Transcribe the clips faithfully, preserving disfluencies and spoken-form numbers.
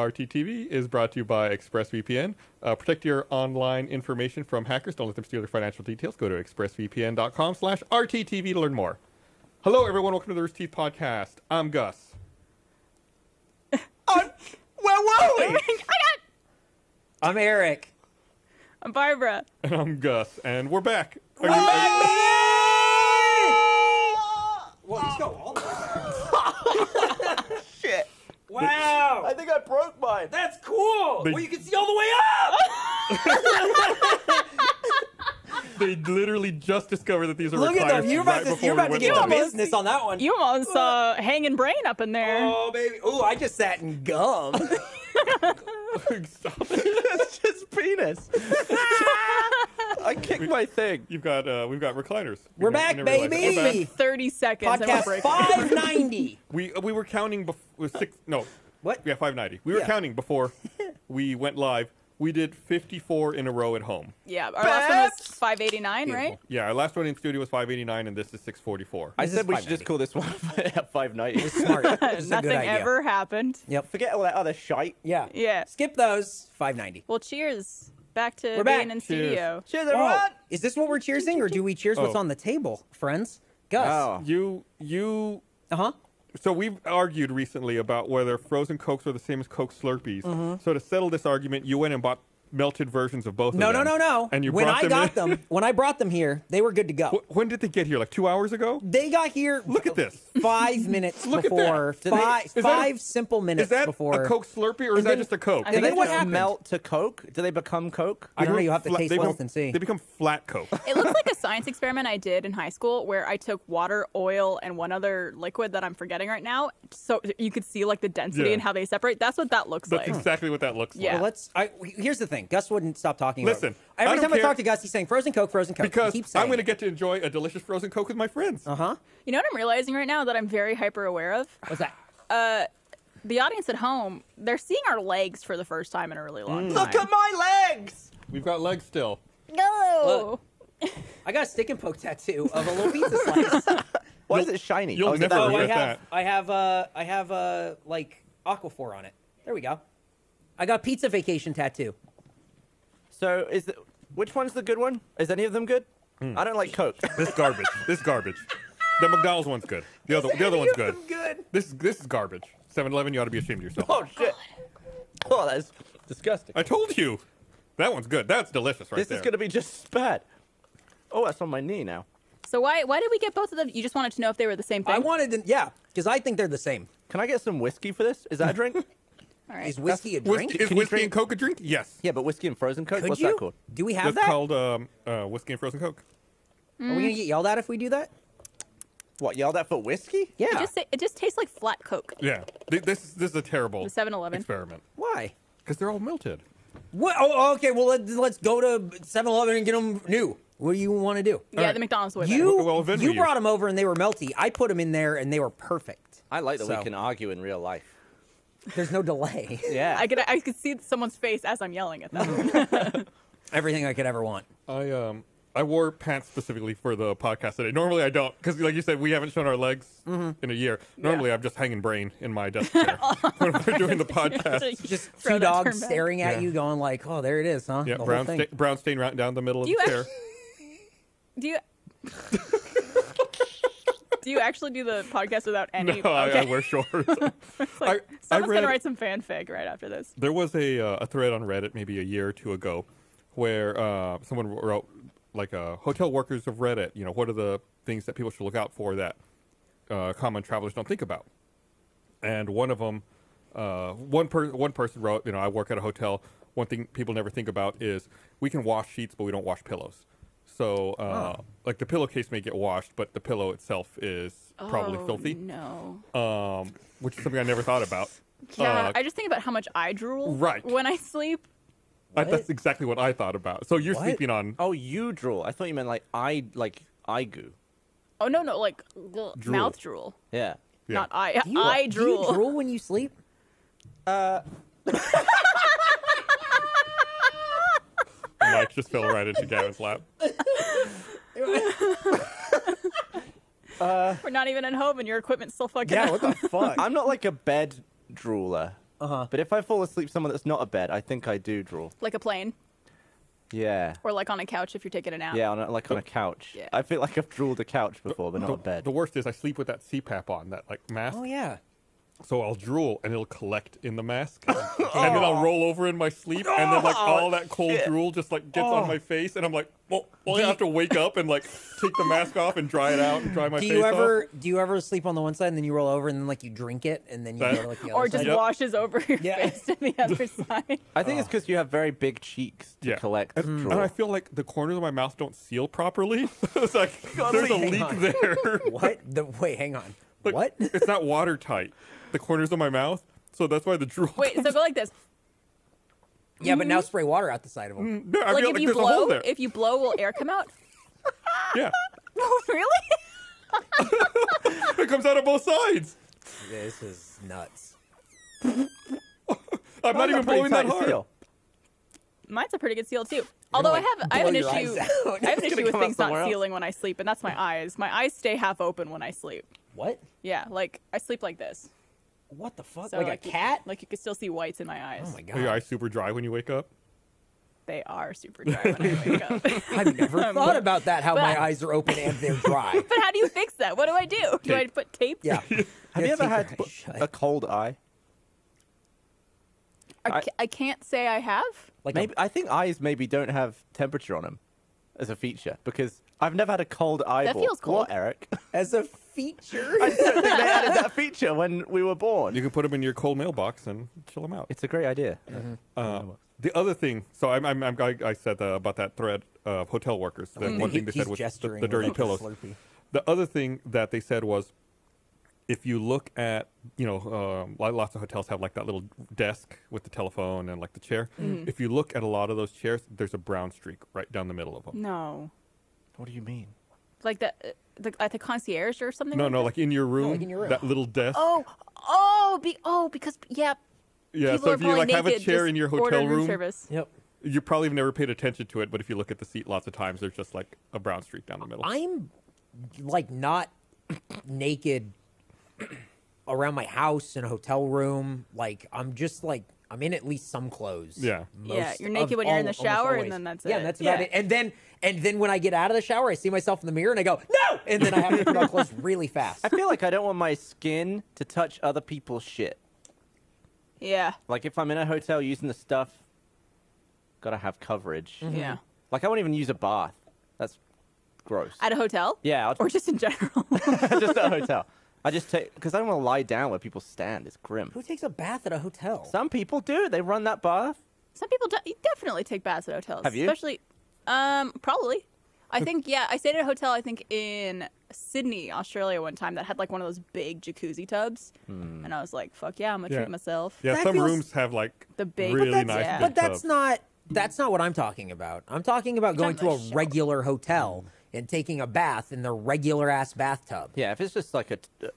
R T T V is brought to you by ExpressVPN. Uh, protect your online information from hackers. Don't let them steal your financial details. Go to expressvpn dot com slash R T T V to learn more. Hello, everyone. Welcome to the Rooster Teeth Podcast. I'm Gus. Oh, where were we? I'm Eric. I'm Barbara. And I'm Gus. And we're back. Are you ready? Well, let's go all the way back. Shit. Wow. I think I broke mine. That's cool. They... Well, you can see all the way up. They literally just discovered that these are Look recliners. Look at them. You're about, right to, you're about we to get the business on that one. You almost saw uh, hanging brain up in there. Oh, baby. Ooh, I just sat in gum. Stop it. That's just penis. I kicked we, my thing. You've got uh, we've got recliners. We're you back, know, baby. It's been thirty seconds. Podcast five ninety. We we were counting before six. No, what? Yeah, five ninety. We were yeah. counting before we went live. We did fifty-four in a row at home. Yeah, our Bats? last one was five eighty-nine, Beautiful. right? Yeah, our last one in studio was five eighty-nine, and this is six forty-four. I this said we should just call this one five ninety. It's smart. It's Nothing ever happened. Yep. Forget all that other shite. Yeah. Yeah. Skip those. five ninety. Well, cheers. Back to we're being back. in cheers. studio. Cheers, everyone. Oh, is this what we're cheersing, or do we cheers oh. what's on the table, friends? Gus. Oh. You, you... Uh-huh. So we've argued recently about whether frozen Cokes are the same as Coke Slurpees. Mm-hmm. So to settle this argument, you went and bought melted versions of both no, of them. No, no, no, no. And you when brought I them got in. them, when I brought them here, they were good to go. When did they get here? Like two hours ago? They got here. Look at this. Five minutes Look before. At that. Five, they, five a, simple minutes before. Is that before. a Coke Slurpee or is then, that just a Coke? Do they just melt to Coke? Do they become Coke? I don't know. You have to taste both and see. They become flat Coke. It looks like a science experiment I did in high school where I took water, oil, and one other liquid that I'm forgetting right now, so you could see like the density yeah. and how they separate. That's what that looks That's like. That's exactly what that looks yeah. like. Well, let's. I, here's the thing. Gus wouldn't stop talking about it. Listen, every I time care. I talk to Gus, he's saying frozen Coke, frozen Coke. Because he keeps saying I'm going to get to enjoy a delicious frozen Coke with my friends. Uh huh. You know what I'm realizing right now that I'm very hyper aware of? What's that? Uh, the audience at home, they're seeing our legs for the first time in a really long mm. time. Look at my legs! We've got legs still. No! Look, I got a stick and poke tattoo of a little pizza slice. Why is it shiny? You'll oh, never oh, regret I have, that. I have, uh, I have, uh, like, Aquaphor on it. There we go. I got pizza vacation tattoo. So, is the, which one's the good one? Is any of them good? Mm. I don't like Coke. This garbage. This garbage. The McDonald's one's good. The other, the other one's good. good. This, this is garbage. seven eleven, you ought to be ashamed of yourself. Oh, shit. Oh, that's disgusting. I told you. That one's good. That's delicious right this there. This is going to be just as bad. Oh, that's on my knee now. So, why, why did we get both of them? You just wanted to know if they were the same thing? I wanted to, yeah, because I think they're the same. Can I get some whiskey for this? Is that a drink? All right. Is whiskey That's, a drink? Whiskey, is whiskey drink? and Coke a drink? Yes. Yeah, but whiskey and frozen Coke? Could What's you? that called? Do we have That's that? It's called um, uh, whiskey and frozen Coke. Mm. Are we going to get yelled at if we do that? What, yelled at for whiskey? Yeah. It just, it just tastes like flat Coke. Yeah. This, this is a terrible the seven eleven experiment. Why? Because they're all melted. What? Oh, okay. Well, let, let's go to seven eleven and get them new. What do you want to do? Yeah, right. the McDonald's way You, well, well, you brought them over and they were melty. I put them in there and they were perfect. I like that so. we can argue in real life. There's no delay. Yeah. I could I could see someone's face as I'm yelling at them. Everything I could ever want. I um I wore pants specifically for the podcast today. Normally I don't, because like you said, we haven't shown our legs mm-hmm. in a year. Normally yeah. I'm just hanging brain in my desk chair when we're doing the podcast. Just two dogs staring at yeah. you, going like, "Oh, there it is, huh?" Yeah, the brown, sta brown stain right down the middle do of the chair. Do you? Do you actually do the podcast without any? No, okay. I, I wear shorts. It's like, I, someone's I read, gonna write some fanfic right after this. There was a uh, a thread on Reddit maybe a year or two ago, where uh, someone wrote like uh, hotel workers of Reddit. You know, what are the things that people should look out for that uh, common travelers don't think about? And one of them, uh, one per one person wrote, you know, I work at a hotel. One thing people never think about is we can wash sheets, but we don't wash pillows. So, uh, oh. like, the pillowcase may get washed, but the pillow itself is probably oh, filthy. no. Um, which is something I never thought about. Yeah, uh, I just think about how much I drool right. when I sleep. I, that's exactly what I thought about. So you're what? sleeping on... Oh, you drool. I thought you meant, like, I, like, I goo. Oh, no, no, like, drool. mouth drool. Yeah. yeah. Not I. You, I drool. Do you drool when you sleep? Uh... Mike just fell right into Gavin's lap. uh, We're not even at home and your equipment's still fucking Yeah, up. What the fuck? I'm not like a bed drooler. Uh-huh. But if I fall asleep somewhere that's not a bed, I think I do draw. Like a plane? Yeah. Or like on a couch if you're taking a nap. Yeah, on a, like but, on a couch. Yeah. I feel like I've drooled a couch before, but, but not the, a bed. The worst is I sleep with that C PAP on, that like mask. Oh, yeah. So I'll drool, and it'll collect in the mask, and oh. then I'll roll over in my sleep, oh. and then like all that cold Shit. drool just like gets oh. on my face, and I'm like, well, well I have to wake up and like take the mask off and dry it out and dry my do face you ever, off. Do you ever sleep on the one side, and then you roll over, and then like you drink it, and then you that, go to like the other or side? Or just yep. washes over your yeah. face to the other side. I think oh. it's because you have very big cheeks to yeah. collect and, drool. And I feel like the corners of my mouth don't seal properly. It's like, God, there's wait, a leak on. there. What? The, wait, hang on. Like, what? It's not watertight. The corners of my mouth, so that's why the drool. Wait, comes. So go like this. Yeah, mm-hmm. but now spray water out the side of them. Mm-hmm. I like feel if like you blow, there. if you blow, will air come out? Yeah. Oh, really? It comes out of both sides. This is nuts. I'm well, not even blowing that hard. Seal. Mine's a pretty good seal too. You're Although like, I have, I have an issue. I have an issue with things not else. sealing when I sleep, and that's my eyes. My eyes stay half open when I sleep. What? Yeah, like I sleep like this. What the fuck? So, like, like a cat? You, like you can still see whites in my eyes. Oh my god. Are your eyes super dry when you wake up? They are super dry when I wake up. I've never um, thought about that. How but, my eyes are open and they're dry. But how do you fix that? What do I do? Tape. Do I put tape? Yeah. Have yeah, you ever had a cold eye? I, I, I can't say I have. Like maybe a, I think eyes maybe don't have temperature on them as a feature because I've never had a cold eyeball. That feels cold, what, Eric. As a feature? I don't think they added that feature when we were born. You can put them in your cold mailbox and chill them out. It's a great idea. Mm-hmm. uh, the other thing, so I'm, I'm, I'm, I said the, about that thread of hotel workers. The I mean, one he, thing they said was the, the dirty pillows. Slurpee. The other thing that they said was, if you look at, you know, um, lots of hotels have like that little desk with the telephone and like the chair. Mm-hmm. If you look at a lot of those chairs, there's a brown streak right down the middle of them. No. What do you mean? Like the, the at the concierge or something? No, like no, that? Like in your room, no, like in your room, that little desk. Oh, oh, be, oh, because yeah, yeah. So if you like have a chair in your hotel room, service. Yep. You probably have never paid attention to it, but if you look at the seat, lots of times there's just like a brown streak down the middle. I'm like not naked around my house in a hotel room. Like I'm just like. I'm in at least some clothes. Yeah. Most yeah, you're naked when you're all, in the shower, and then that's yeah, it. Yeah, that's about yeah. it. And then, and then when I get out of the shower, I see myself in the mirror, and I go, no! And then I have to put on clothes really fast. I feel like I don't want my skin to touch other people's shit. Yeah. Like, if I'm in a hotel using the stuff, gotta have coverage. Mm-hmm. Yeah. Like, I won't even use a bath. That's gross. At a hotel? Yeah. I'll... Or just in general? Just at a hotel. I just take, because I don't want to lie down where people stand. It's grim. Who takes a bath at a hotel? Some people do. They run that bath. Some people do, you definitely take baths at hotels. Have you? Especially, um, probably. I think, yeah, I stayed at a hotel, I think, in Sydney, Australia one time that had, like, one of those big jacuzzi tubs. Hmm. And I was like, fuck yeah, I'm going to yeah. treat myself. Yeah, that some rooms have, like, the big, really but nice yeah. big But that's tubs. not, that's not what I'm talking about. I'm talking about going to a show. regular hotel. And taking a bath in the regular ass bathtub. Yeah, if it's just like a. Uh,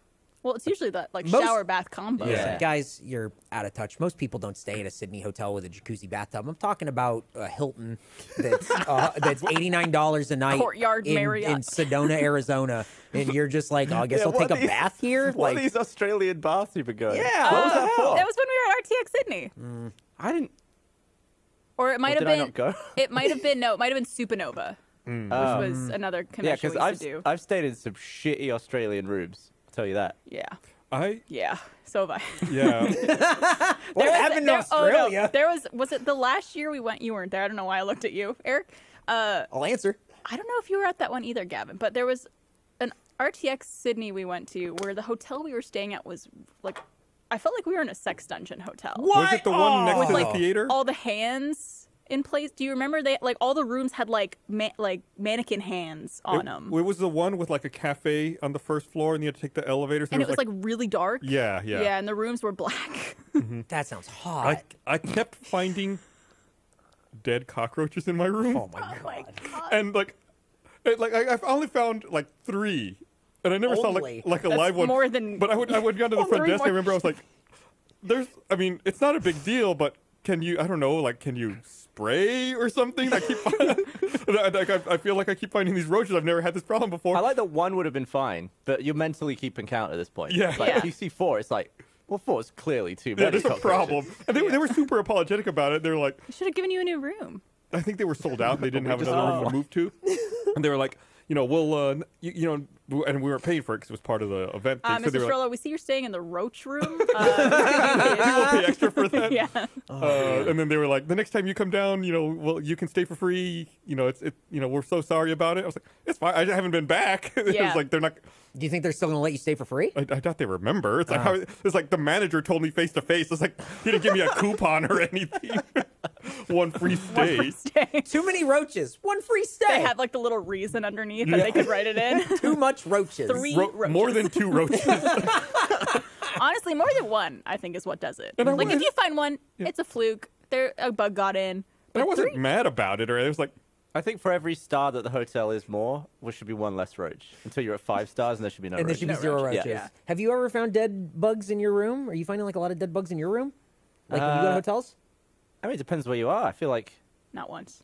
well, it's usually that like most, shower bath combo. Yeah. Yeah. Guys, you're out of touch. Most people don't stay at a Sydney hotel with a jacuzzi bathtub. I'm talking about a uh, Hilton that's uh, that's eighty-nine dollars a night. Courtyard in, Marriott in Sedona, Arizona, and you're just like, oh, I guess yeah, I'll take a these, bath here. What like, are these Australian baths you've been going? Yeah, what uh, was that for? That was when we were at R T X Sydney. Mm. I didn't. Or it might have been. I not go? It might have been no. It might have been Supernova. Mm. Which um, was another convention yeah, we used I've, to do. I've stayed in some shitty Australian rooms. I'll tell you that. Yeah. I. Yeah. So have I. Yeah. What happened in Australia? Oh, no, there was. Was it the last year we went? You weren't there. I don't know why I looked at you, Eric. Uh, I'll answer. I don't know if you were at that one either, Gavin. But there was an R T X Sydney we went to where the hotel we were staying at was like. I felt like we were in a sex dungeon hotel. What? Was it the one oh. next With, to the like, theater? All the hands. In place, do you remember they like all the rooms had like ma like mannequin hands on it, them? It was the one with like a cafe on the first floor, and you had to take the elevators. And, and it was like, like really dark. Yeah, yeah, yeah. And the rooms were black. Mm-hmm. That sounds hot. I, I kept finding dead cockroaches in my room. Oh my god! Oh my god. And like, it, like I, I've only found like three, and I never only. saw like like a That's live one. More than but I would I would go to the front desk. More. I remember I was like, there's. I mean, it's not a big deal, but can you? I don't know. Like, can you? Spray or something. I keep. Like I feel like I keep finding these roaches. I've never had this problem before. I like that one would have been fine, but you're mentally keeping count at this point. Yeah. Like, yeah. If you see four, it's like. Well, four is clearly too many. Yeah, there's a problem. And they, yeah. they were super apologetic about it. They were like, we should have given you a new room. I think they were sold out. They didn't have another oh. room to move to. And they were like, you know, we'll, uh, you, you know, and we weren't paid for it because it was part of the event. Uh, so Mister Sorola, like, we see you're staying in the Roach Room. Uh, we will pay extra for that. Yeah. Oh, uh, and then they were like, the next time you come down, you know, well, you can stay for free. You know, it's, it, you know, we're so sorry about it. I was like, it's fine. I haven't been back. Yeah. It was like, they're not. Do you think they're still going to let you stay for free? I, I thought they remember. It's like, uh. how, it's like the manager told me face to face. It's like, he didn't give me a coupon or anything. One free stay. One free stay. Too many roaches. One free stay. They had like the little reason underneath that yeah. they could write it in. Too much roaches. Three Ro roaches. More than two roaches. Honestly, more than one, I think, is what does it. And like, if you find one, yeah. it's a fluke. There, a bug got in. But, but I wasn't three. mad about it, or it was like, I think for every star that the hotel is more, there should be one less roach. Until you're at five stars, and there should be no roach. And there roach. should be no zero roach. roaches. Yeah. Yeah. Have you ever found dead bugs in your room? Are you finding like a lot of dead bugs in your room? Like uh, when you go to hotels? I mean, it depends where you are. I feel like not once.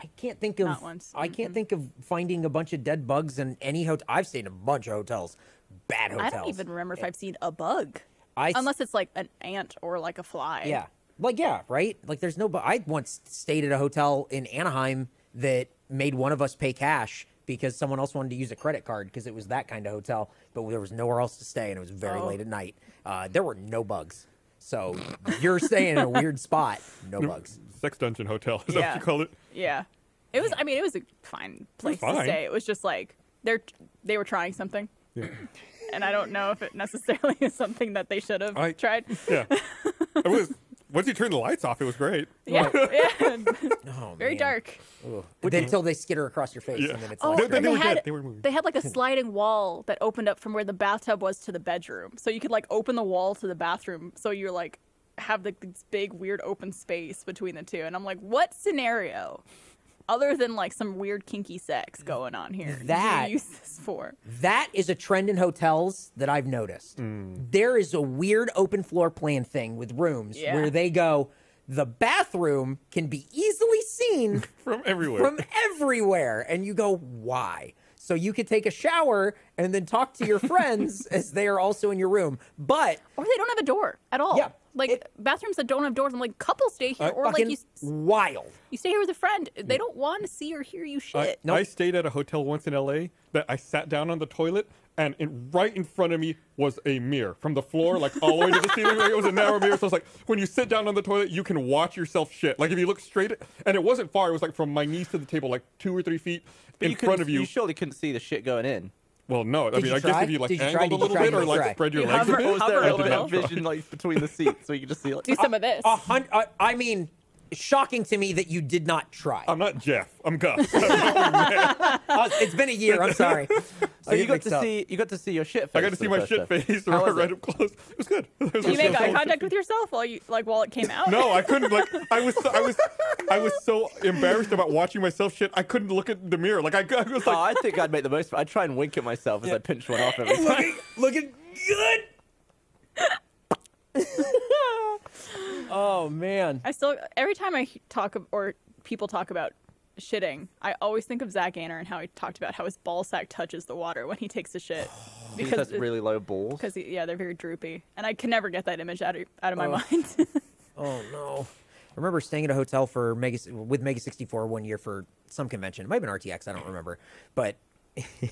I can't think of not once. I can't mm-hmm. think of finding a bunch of dead bugs in any hotel. I've stayed in a bunch of hotels, bad hotels. I don't even remember if I've seen a bug, I unless it's like an ant or like a fly. Yeah, like yeah, right. Like there's no. I once stayed at a hotel in Anaheim that made one of us pay cash because someone else wanted to use a credit card because it was that kind of hotel, but there was nowhere else to stay and it was very oh. late at night. Uh, there were no bugs. So you're staying in a weird spot. No bugs. Sex dungeon hotel. Is yeah. that what you call it? Yeah. It was, I mean, it was a fine place fine. to stay. It was just like, they're, they were trying something. Yeah. And I don't know if it necessarily is something that they should have I, tried. Yeah. It was, once you turned the lights off, it was great. Yeah. yeah. Oh, very man. dark. Then, until they skitter across your face. Yeah. And then it's oh, they, they, they, were had, they, were they had like a sliding wall that opened up from where the bathtub was to the bedroom. So you could like open the wall to the bathroom. So you're like, have like, this big weird open space between the two. And I'm like, what scenario? Other than like some weird kinky sex going on here. That do you use this for? That is a trend in hotels that I've noticed. Mm. There is a weird open floor plan thing with rooms yeah. where they go, the bathroom can be easily seen from everywhere. From everywhere. And you go, why? So you could take a shower and then talk to your friends as they are also in your room. But or they don't have a door at all. Yeah. Like, it, bathrooms that don't have doors, I'm like, couples stay here. I, or, like, you, wild. You stay here with a friend. They don't want to see or hear you shit. I, nope. I stayed at a hotel once in L A that I sat down on the toilet, and it, right in front of me was a mirror. From the floor, like, all the way to the ceiling, like, it was a narrow mirror. So it's like, when you sit down on the toilet, you can watch yourself shit. Like, if you look straight at, and it wasn't far. It was, like, from my knees to the table, like, two or three feet but in you front of you. You surely couldn't see the shit going in. Well, no. I mean, I guess if you like angled a little bit or like spread your legs a bit, was there a vision like between the seats so you could just see it? Do some of this. A hundred. I mean, shocking to me that you did not try. I'm not Jeff. I'm Gus. It's been a year. I'm sorry. So you got to see. You got to see your shit face. I got to see my shit face right up close. It was good. Did you make eye contact with yourself while you like while it came out? No, I couldn't. Like I was. I was. I was so embarrassed about watching myself shit, I couldn't look at the mirror. Like, I, I was like... Oh, I think I'd make the most... I'd try and wink at myself as yeah. I pinch one off every time. Looking, looking good! Oh, man. I still... Every time I talk... Or people talk about shitting, I always think of Zac Anner and how he talked about how his ball sack touches the water when he takes a shit. Because that's really low balls? Because, he, yeah, they're very droopy. And I can never get that image out of, out of oh. my mind. Oh, no. I remember staying at a hotel for Mega, with Mega sixty-four one year for some convention. It might have been R T X. I don't remember. But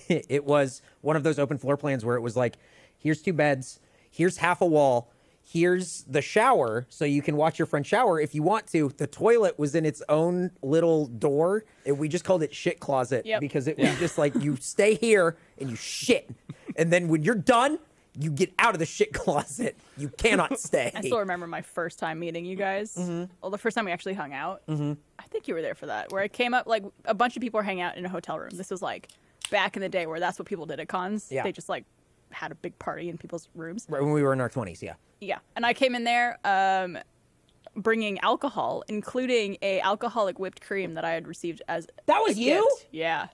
it was one of those open floor plans where it was like, here's two beds. Here's half a wall. Here's the shower so you can watch your friend shower if you want to. The toilet was in its own little door. And we just called it shit closet yep. because it yeah. was just like, you stay here and you shit. And then when you're done, you get out of the shit closet. You cannot stay. I still remember my first time meeting you guys. Mm-hmm. Well, the first time we actually hung out. Mm-hmm. I think you were there for that, where I came up, like, a bunch of people were hanging out in a hotel room. This was, like, back in the day where that's what people did at cons. Yeah. They just, like, had a big party in people's rooms. Right, when we were in our twenties, yeah. Yeah. And I came in there um, bringing alcohol, including a alcoholic whipped cream that I had received as That was a you? Gift. Yeah.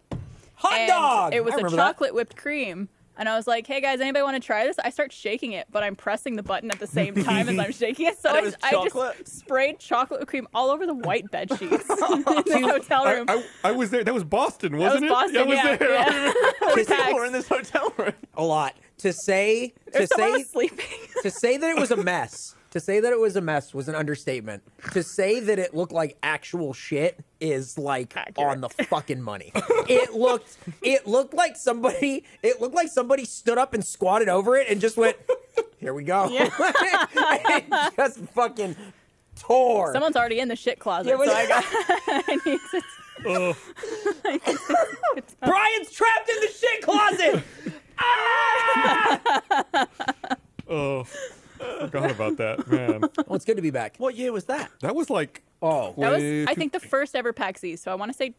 Hot and dog! It was I a chocolate that. whipped cream. And I was like, hey, guys, anybody want to try this? I start shaking it, but I'm pressing the button at the same time as I'm shaking it. So I, it I just sprayed chocolate cream all over the white bed sheets in the hotel room. I, I, I was there. That was Boston, wasn't it? That was Boston, it? Yeah. I was yeah. there. Yeah. People were in this hotel room. A lot. to say to say to say that it was a mess. To say that it was a mess was an understatement. To say that it looked like actual shit is like accurate. On the fucking money. It looked it looked like somebody it looked like somebody stood up and squatted over it and just went, here we go. Yeah. And just fucking tore. Someone's already in the shit closet. Yeah, so I got I need to Brian's trapped in the shit closet. Ah! Oh. Forgot about that, man. Well, it's good to be back. What year was that? That was like oh, that was I think the first ever PAX East. So I want to say,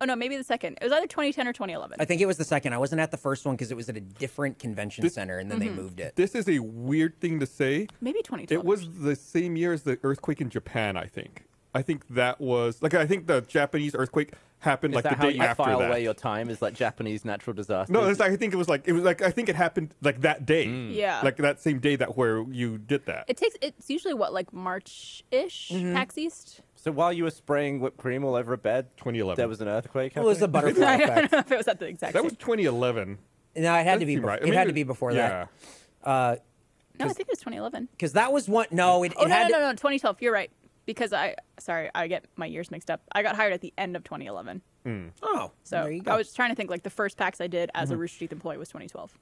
oh no, maybe the second. It was either twenty ten or twenty eleven. I think it was the second. I wasn't at the first one because it was at a different convention this, center, and then mm-hmm. they moved it. This is a weird thing to say. Maybe twenty twelve. It was the same year as the earthquake in Japan. I think. I think that was like I think the Japanese earthquake happened is like the day after that. Is that how you file away your time? Is like Japanese natural disaster? No, it's like, I think it was like it was like I think it happened like that day. Mm. Yeah, like that same day that where you did that. It takes it's usually what like March-ish, mm-hmm. PAX East. So while you were spraying whipped cream all over a bed, twenty eleven, there was an earthquake. Happening? It was the butterfly effect. I don't know if it was at the exact. That same. Was twenty eleven. No, it had to be. Right. It I mean, had it, to be before yeah. that. Uh, no, I think it was twenty eleven. Because that was one. No, it. Oh it no, had no, no, no, no, twenty twelve. You're right. Because I, sorry, I get my years mixed up. I got hired at the end of twenty eleven. Mm. Oh, so there you go. I was trying to think like the first PAX I did as mm-hmm. a Rooster Teeth employee was twenty twelve.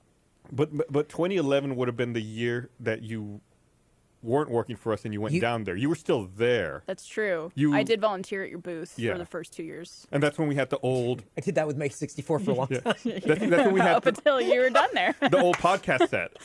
But, but but twenty eleven would have been the year that you weren't working for us and you went you, down there. You were still there. That's true. You, I did volunteer at your booth yeah. for the first two years. And that's when we had the old. I did that with Mega sixty-four for a long yeah. time. that's, that's when we had up the, until you were done there. The old podcast set.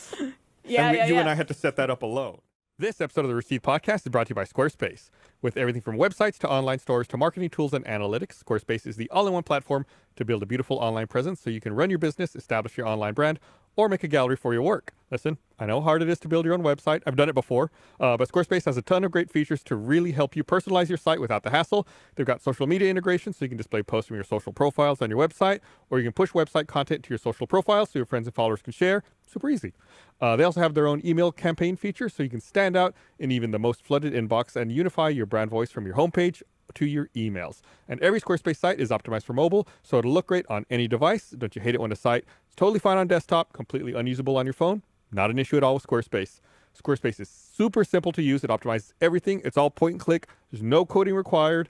Yeah, and we, yeah, you yeah. and I had to set that up alone. This episode of the Rooster Teeth Podcast is brought to you by Squarespace. With everything from websites to online stores to marketing tools and analytics, Squarespace is the all-in-one platform to build a beautiful online presence so you can run your business, establish your online brand, or make a gallery for your work. Listen, I know how hard it is to build your own website. I've done it before, uh, but Squarespace has a ton of great features to really help you personalize your site without the hassle. They've got social media integration so you can display posts from your social profiles on your website, or you can push website content to your social profiles so your friends and followers can share. Super easy. Uh, they also have their own email campaign feature so you can stand out in even the most flooded inbox and unify your brand voice from your homepage to your emails. And every Squarespace site is optimized for mobile, so it'll look great on any device. Don't you hate it when a site is totally fine on desktop, completely unusable on your phone? Not an issue at all with Squarespace. Squarespace is super simple to use. It optimizes everything. It's all point and click. There's no coding required.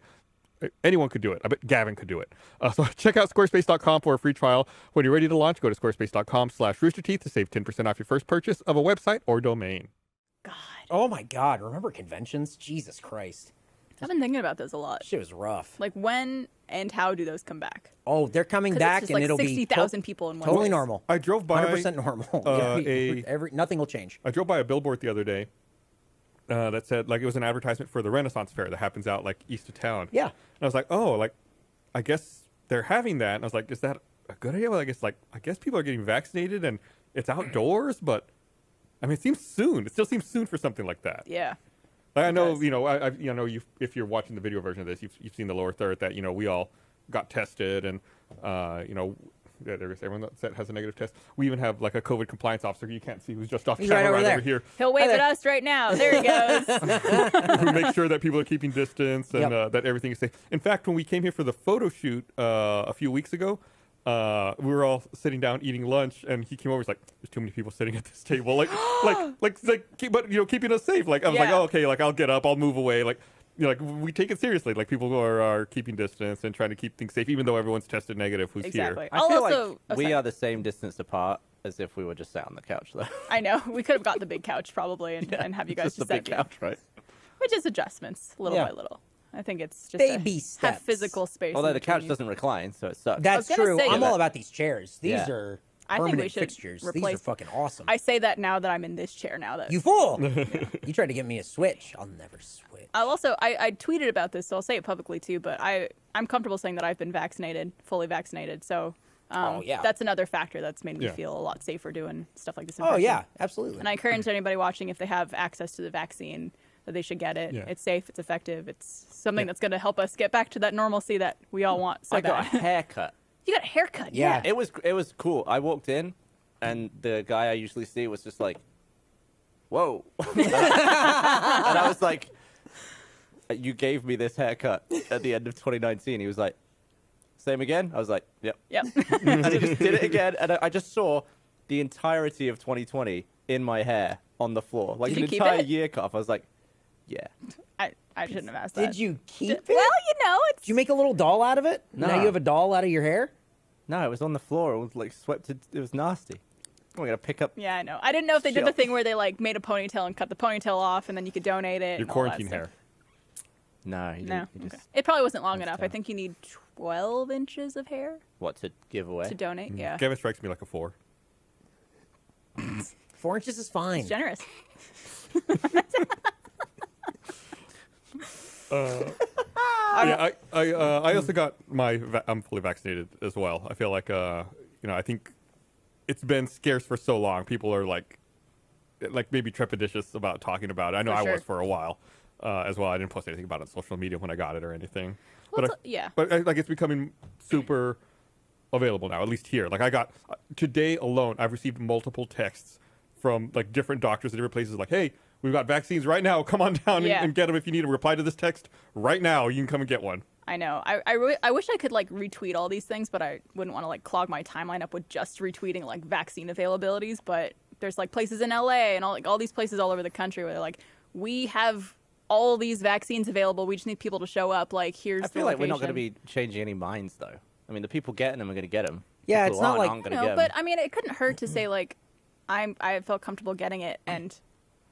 Anyone could do it. I bet Gavin could do it. Uh, so check out squarespace dot com for a free trial. When you're ready to launch, go to squarespace dot com slash rooster teeth to save ten percent off your first purchase of a website or domain. God. Oh my God. Remember conventions? Jesus Christ. I've been thinking about those a lot. Shit was rough. Like when and how do those come back? Oh, they're coming back it's just and like it'll sixty, be sixty thousand people in one totally place. Normal. I drove by one hundred percent normal. Uh, yeah, a, every, nothing will change. I drove by a billboard the other day. Uh, that said, like, it was an advertisement for the Renaissance Fair that happens out, like, east of town. Yeah. And I was like, oh, like, I guess they're having that. And I was like, is that a good idea? Well, I guess, like, I guess people are getting vaccinated and it's outdoors, but, I mean, it seems soon. It still seems soon for something like that. Yeah. Like, I know, does. you know, I, I you know, you've, if you're watching the video version of this, you've, you've seen the lower third that, you know, we all got tested and, uh, you know, yeah, there is everyone that has a negative test. We even have like a COVID compliance officer. You can't see who's just off camera right over, right over here. He'll wave at us right now. There he goes. Who makes sure that people are keeping distance and yep. uh, that everything is safe. In fact, when we came here for the photo shoot uh, a few weeks ago, uh, we were all sitting down eating lunch, and he came over. He's like, "There's too many people sitting at this table, like, like, like, like, keep, but you know, keeping us safe." Like I was yeah. like, oh, "Okay, like I'll get up, I'll move away." Like, you know, like we take it seriously. Like people are, are keeping distance and trying to keep things safe, even though everyone's tested negative. Who's exactly. here? I feel also, like oh, we are the same distance apart as if we were just sat on the couch, though. I know we could have got the big couch probably, and, yeah, and have you guys just sit couch, right? Which is adjustments, little yeah. by little. I think it's just baby a, steps. Have physical space. Although the couch you. Doesn't recline, so it sucks. That's true. Say, I'm all about these chairs. These yeah. are permanent I think we should fixtures. Replace... These are fucking awesome. I say that now that I'm in this chair. Now that you fool, yeah. you tried to get me a Switch. I'll never switch. I'll also, I, I tweeted about this, so I'll say it publicly too. But I, I'm comfortable saying that I've been vaccinated, fully vaccinated. So, um, oh, yeah. that's another factor that's made me yeah. feel a lot safer doing stuff like this. In oh person. Yeah, absolutely. And I encourage anybody watching if they have access to the vaccine. They should get it. Yeah. It's safe. It's effective. It's something yeah. that's going to help us get back to that normalcy that we all want. So I bad. got a haircut. You got a haircut. Yeah. yeah, it was it was cool. I walked in, and the guy I usually see was just like, "Whoa," and I was like, "You gave me this haircut at the end of twenty nineteen." He was like, "Same again?" I was like, "Yep." Yep. And he just did it again, and I just saw the entirety of twenty twenty in my hair on the floor. Like an entire year cuff. I was like, yeah. I, I shouldn't have asked that. Did you keep it? Well, you know, it's... Did you make a little doll out of it? No. Now you have a doll out of your hair? No, it was on the floor. It was like swept. It, it was nasty. We're gonna pick up. Yeah, I know. I didn't know if they did the thing where they like made a ponytail and cut the ponytail off, and then you could donate it. Your quarantine hair. No, you no. You just... okay. It probably wasn't long enough. Down. I think you need twelve inches of hair. What to give away? To donate, mm-hmm. yeah. Gavin strikes me like a four. Four inches is fine. It's generous. uh, yeah, I I, uh, I also got my. Va I'm fully vaccinated as well. I feel like uh, you know, I think. It's been scarce for so long. People are like, like maybe trepidatious about talking about it. I know I was for a while uh, as well. I didn't post anything about it on social media when I got it or anything. Well, but I, yeah, but I, like it's becoming super available now. At least here, like I got uh, today alone. I've received multiple texts from like different doctors at different places. Like, hey, we've got vaccines right now. Come on down yeah. and, and get them if you need them. Reply to this text right now. You can come and get one. I know. I I, really, I wish I could like retweet all these things, but I wouldn't want to like clog my timeline up with just retweeting like vaccine availabilities. But there's like places in L A and all like all these places all over the country where they're like, we have all these vaccines available. We just need people to show up. Like here's. I feel the like location. We're not going to be changing any minds though. I mean, the people getting them are going to get them. Yeah, people it's not like you know, but I mean, it couldn't hurt to say like, I'm I felt comfortable getting it and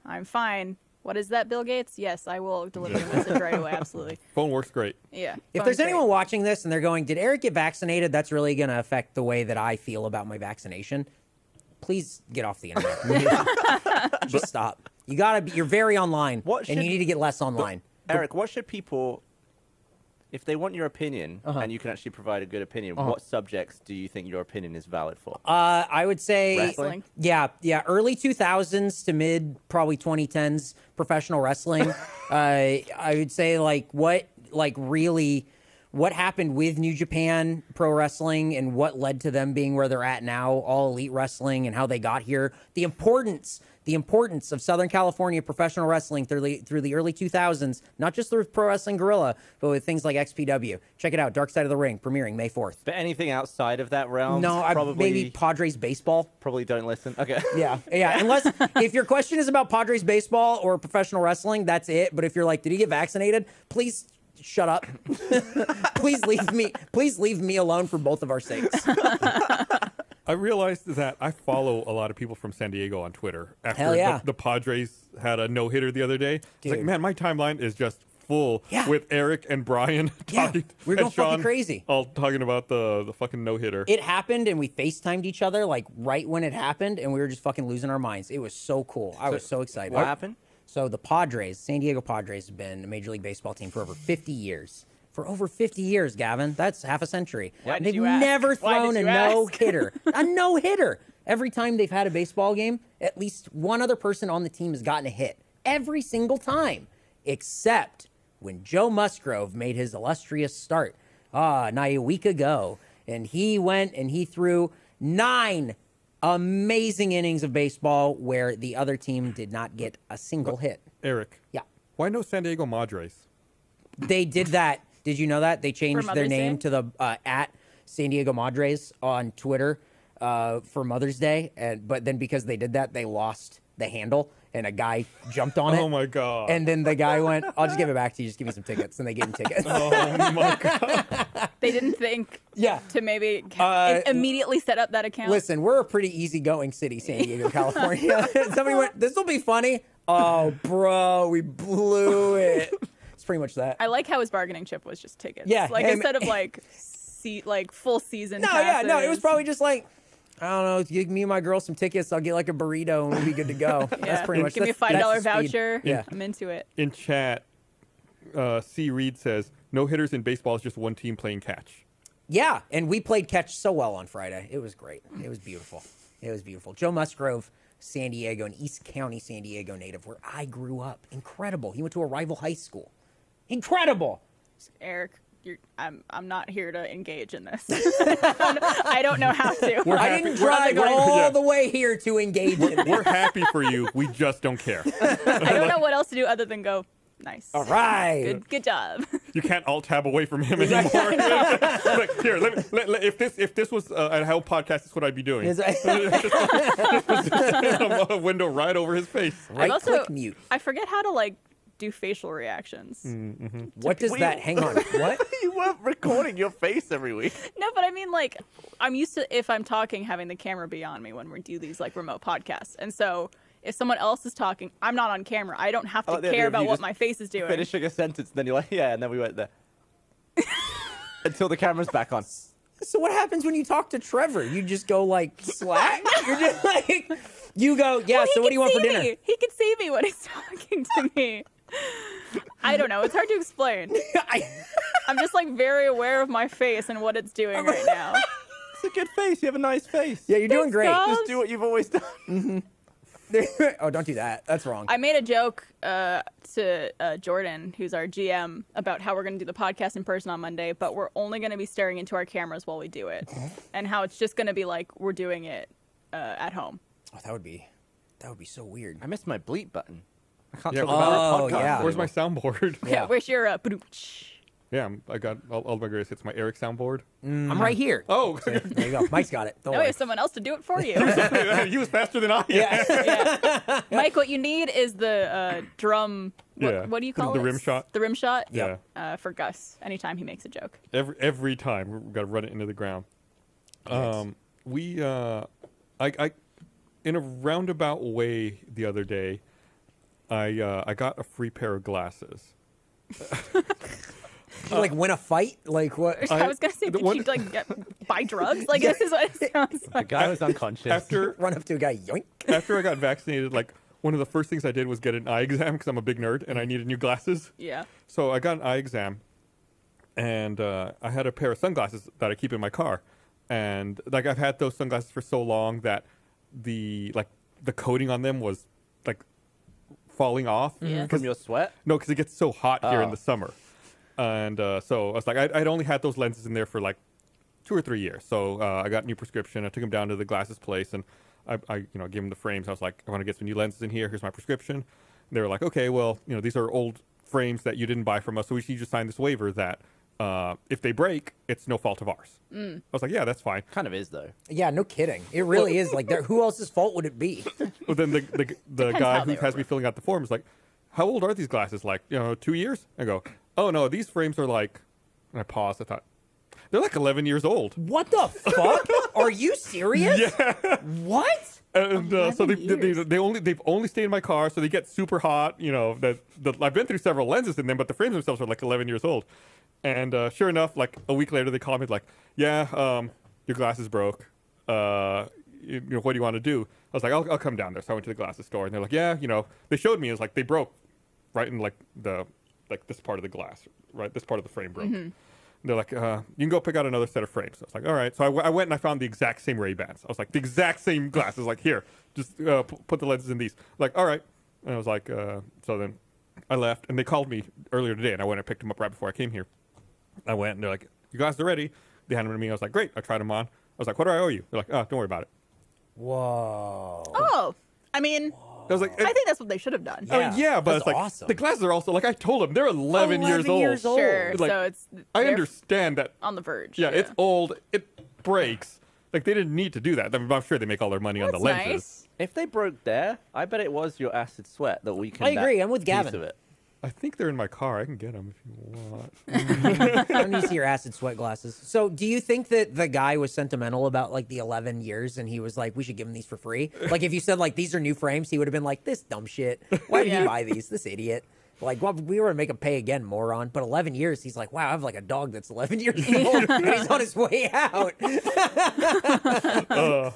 I'm fine. What is that, Bill Gates? Yes, I will deliver the message right away, absolutely. Phone works great. Yeah. If there's anyone great. watching this and they're going, did Eric get vaccinated? That's really going to affect the way that I feel about my vaccination. Please get off the internet. Just stop. You got to be, you're very online, what should, and you need to get less online. But, Eric, what should people, if they want your opinion, uh-huh. and you can actually provide a good opinion, uh-huh. what subjects do you think your opinion is valid for? Uh, I would say, wrestling? yeah, yeah, early two thousands to mid, probably twenty tens, professional wrestling. uh, I would say like what, like really, what happened with New Japan Pro Wrestling and what led to them being where they're at now, All Elite Wrestling and how they got here. The importance, the importance of Southern California professional wrestling through the, through the early two thousands, not just through Pro Wrestling Guerrilla, but with things like X P W. Check it out, Dark Side of the Ring, premiering May fourth. But anything outside of that realm? No, probably, maybe Padres baseball. Probably don't listen. Okay. Yeah, yeah. Unless if your question is about Padres baseball or professional wrestling, that's it. But if you're like, did he get vaccinated? Please. Shut up. Please leave me. Please leave me alone for both of our sakes. I realized that I follow a lot of people from San Diego on Twitter. After Hell yeah. the, the Padres had a no-hitter the other day. It's like, man, my timeline is just full yeah. with Eric and Brian yeah. talking. We're going fucking crazy. All talking about the, the fucking no-hitter. It happened, and we FaceTimed each other like right when it happened, and we were just fucking losing our minds. It was so cool. I so, was so excited. What happened? So the Padres, San Diego Padres, have been a Major League Baseball team for over fifty years. For over fifty years, Gavin. That's half a century. Why did you ask? They've never thrown a no-hitter. A no-hitter. Every time they've had a baseball game, at least one other person on the team has gotten a hit. Every single time. Except when Joe Musgrove made his illustrious start. Ah, nigh a week ago. And he went and he threw nine amazing innings of baseball where the other team did not get a single hit. Eric. Yeah. Why no San Diego Madres? They did that. Did you know that? They changed their name Day? to the uh, at San Diego Madres on Twitter uh, for Mother's Day. And, but then because they did that, they lost the handle. And a guy jumped on it. Oh, my God. And then the guy went, I'll just give it back to you. Just give me some tickets. And they gave him tickets. Oh, my God. They didn't think yeah. to maybe uh, immediately set up that account. Listen, we're a pretty easygoing city, San Diego, California. Somebody went, this will be funny. Oh, bro, we blew it. It's pretty much that. I like how his bargaining chip was just tickets. Yeah. Like, hey, instead of, like, se like full season No, passes. yeah, no. It was probably just, like... I don't know. Give me and my girl some tickets. I'll get like a burrito and we'll be good to go. Yeah. That's pretty much. Give me a five dollar voucher. Yeah, I'm into it. In chat, uh, C. Reed says no hitters in baseball is just one team playing catch. Yeah, and we played catch so well on Friday. It was great. It was beautiful. It was beautiful. Joe Musgrove, San Diego, an East County, San Diego native, where I grew up. Incredible. He went to a rival high school. Incredible. Eric. You're, I'm, I'm not here to engage in this. I don't know how to. We're I happy. didn't drive all yeah. the way here to engage we're, in this. We're happy for you. We just don't care. I don't know what else to do other than go, Nice. All right. Good, good job. You can't alt tab away from him anymore. Like, here, let me, let, let, if this if this was uh, a hell podcast, that's what I'd be doing. Just, just a window right over his face. Right also, click mute. I forget how to like do facial reactions. Mm-hmm. What does wait, that? Hang on. What? You weren't recording your face every week. No, but I mean, like, I'm used to if I'm talking having the camera be on me when we do these like remote podcasts, and so. If someone else is talking, I'm not on camera. I don't have to oh, yeah, care about what my face is doing. Finishing a sentence, and then you're like, yeah, and then we went there. Until the camera's back on. So what happens when you talk to Trevor? You just go, like, Slack? You're just like, you go, yeah, well, so what do you want for dinner? Me. He can see me when he's talking to me. I don't know. It's hard to explain. I... I'm just, like, very aware of my face and what it's doing right now. It's a good face. You have a nice face. Yeah, you're Thanks, doing great. Guys. Just do what you've always done. Mm-hmm. Oh, don't do that. That's wrong. I made a joke uh, to uh, Jordan, who's our G M, about how we're going to do the podcast in person on Monday, but we're only going to be staring into our cameras while we do it, and how it's just going to be like we're doing it uh, at home. Oh, that would be, that would be so weird. I missed my bleep button. I can't yeah, talk about oh, podcast. Yeah. Where's my soundboard? Yeah, yeah where's your uh, ba-doom-ch? Yeah, I got all, all my greatest hits. My Eric soundboard. Mm. I'm right here. Oh, there, there you go. Mike's got it. Don't no, worry. There's someone else to do it for you. He was faster than I. Yeah. Yeah. Mike, what you need is the uh, drum. What, yeah. What do you call the it? The rim shot. The rim shot. Yeah. Uh, for Gus, anytime he makes a joke. Every every time we've got to run it into the ground. Um, nice. We, uh, I, I, in a roundabout way, the other day, I uh, I got a free pair of glasses. Did you, like, win a fight? Like, what? I, I was going to say, did one, you, like, get, buy drugs? Like, yeah. This is what it sounds like. The guy was unconscious. After Run up to a guy, yoink. After I got vaccinated, like, one of the first things I did was get an eye exam because I'm a big nerd and I needed new glasses. Yeah. So I got an eye exam, and uh, I had a pair of sunglasses that I keep in my car. And, like, I've had those sunglasses for so long that the, like, the coating on them was, like, falling off. Yeah. From your sweat? No, because it gets so hot oh. here in the summer. And uh, so I was like, I'd, I'd only had those lenses in there for like two or three years. So uh, I got a new prescription. I took them down to the glasses place, and I, I you know, gave them the frames. I was like, I want to get some new lenses in here. Here's my prescription. And they were like, okay, well, you know, these are old frames that you didn't buy from us, so we should just sign this waiver that uh, if they break, it's no fault of ours. Mm. I was like, yeah, that's fine. Kind of is though. Yeah, no kidding. It really well, is. Like, who else's fault would it be? Well, then the the, the guy who has me filling out the form is like, how old are these glasses? Like, you know, two years? I go, oh no, these frames are like, and I paused, I thought, they're like eleven years old. What the fuck? Are you serious? Yeah. What? And uh, so they, they, they only, they've only stayed in my car, so they get super hot, you know, that I've been through several lenses in them, but the frames themselves are like eleven years old. And uh, sure enough, like a week later, they called me like, yeah, um, your glasses broke. Uh, you know, what do you want to do? I was like, I'll, I'll come down there. So I went to the glasses store, and they're like, yeah, you know, they showed me, it's like, they broke right in like the, like this part of the glass, right? This part of the frame broke. Mm-hmm. They're like, uh, you can go pick out another set of frames. I was like, all right. So I, w I went and I found the exact same Ray-Bans. I was like, the exact same glasses. Like, here, just uh, p put the lenses in these. Like, all right. And I was like, uh, so then I left. And they called me earlier today, and I went and picked them up right before I came here. I went, and they're like, you guys are ready. They handed them to me. I was like, great. I tried them on. I was like, what do I owe you? They're like, oh, don't worry about it. Whoa. Oh, I mean... Whoa. I was like, I think that's what they should have done. Yeah, I mean, yeah but that's it's like awesome. The glasses are also like I told them they're eleven, 11 years old. Years old. Sure, like, so it's I understand that on the verge. Yeah, yeah, it's old. It breaks. Like they didn't need to do that. I mean, I'm sure they make all their money that's on the lenses. Nice. If they broke there, I bet it was your acid sweat that we can. I agree. I'm with Gavin. Piece of it. I think they're in my car. I can get them if you want. I need to see your acid sweat glasses. So do you think that the guy was sentimental about, like, the eleven years and he was like, we should give him these for free? Like, if you said, like, these are new frames, he would have been like, this dumb shit. Why did yeah. you buy these? This idiot. Like, well, we were going to make him pay again, moron. But eleven years, he's like, wow, I have, like, a dog that's eleven years old. And he's on his way out. uh,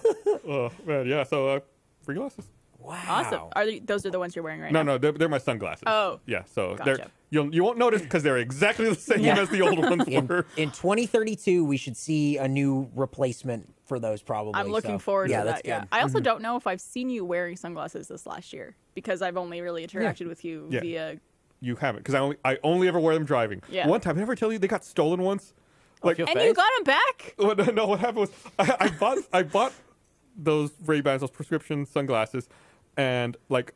oh, man, yeah. So uh, free glasses. Wow. Awesome. Are they, those are the ones you're wearing right no, now? No, no, they're, they're my sunglasses. Oh. Yeah, so gotcha. They're, you'll, you won't notice because they're exactly the same yeah. as the old ones in, were. In twenty thirty-two, we should see a new replacement for those probably. I'm looking so. forward yeah, to that, yeah. Good. I also mm-hmm. don't know if I've seen you wearing sunglasses this last year because I've only really interacted yeah. with you yeah. via... You haven't because I only, I only ever wear them driving. Yeah. One time, did I ever tell you they got stolen once? Like, and face? You got them back? Well, no, what happened was I, I bought I bought those Ray-Bans, those prescription sunglasses... And like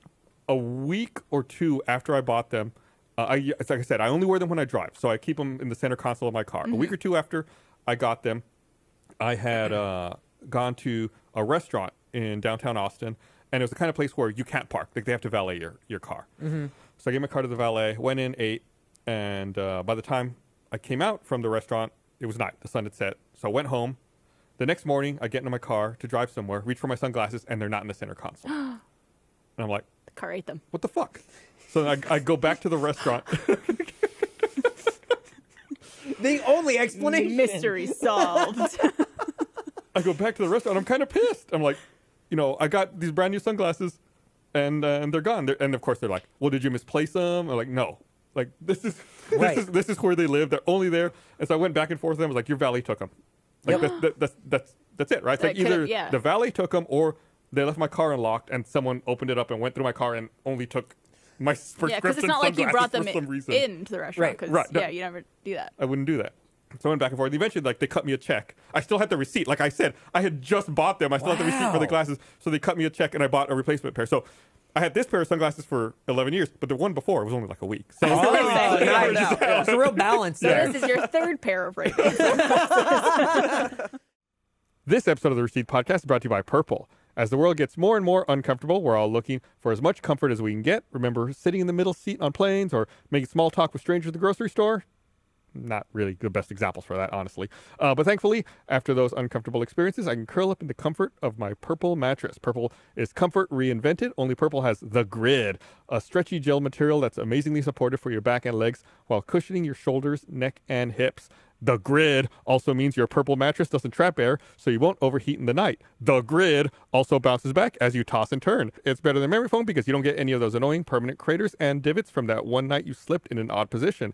a week or two after I bought them, Uh, I, like I said, I only wear them when I drive, so I keep them in the center console of my car. Mm-hmm. A week or two after I got them, I had uh, gone to a restaurant in downtown Austin, and it was the kind of place where you can't park. Like, they have to valet your, your car. Mm-hmm. So I gave my car to the valet, went in, ate, and uh, by the time I came out from the restaurant, it was night. The sun had set. So I went home. The next morning, I get into my car to drive somewhere, reach for my sunglasses, and they're not in the center console. And I'm like... The car ate them. What the fuck? So then I, I go back to the restaurant. The only explanation. Mystery solved. I go back to the restaurant. I'm kind of pissed. I'm like, you know, I got these brand new sunglasses, and uh, and they're gone. They're, and of course, they're like, well, did you misplace them? I'm like, no. Like, this is this, right. is, this is where they live. They're only there. And so I went back and forth with them. I was like, your valet took them. Like, yep. that, that, that's, that's, that's it, right? It's like either yeah. the valet took them or they left my car unlocked and someone opened it up and went through my car and only took my prescription sunglasses. Yeah, because it's not like you brought them in, into the restaurant. Right, right. Yeah, no, you never do that. I wouldn't do that. So I went back and forth. Eventually, like, they cut me a check. I still had the receipt. Like I said, I had just bought them. I still wow. had the receipt for the glasses. So they cut me a check and I bought a replacement pair. So I had this pair of sunglasses for eleven years, but the one before was only like a week. So oh, yeah, yeah, yeah. Yeah. It's a real balance there. So this is your third pair of sunglasses. This episode of the Rooster Teeth Podcast is brought to you by Purple. As the world gets more and more uncomfortable, we're all looking for as much comfort as we can get. Remember sitting in the middle seat on planes or making small talk with strangers at the grocery store? Not really the best examples for that, honestly. Uh, but thankfully, after those uncomfortable experiences, I can curl up in the comfort of my Purple mattress. Purple is comfort reinvented. Only Purple has the Grid, a stretchy gel material that's amazingly supportive for your back and legs while cushioning your shoulders, neck, and hips. The Grid also means your Purple mattress doesn't trap air, so you won't overheat in the night. The Grid also bounces back as you toss and turn. It's better than memory foam because you don't get any of those annoying permanent craters and divots from that one night you slipped in an odd position.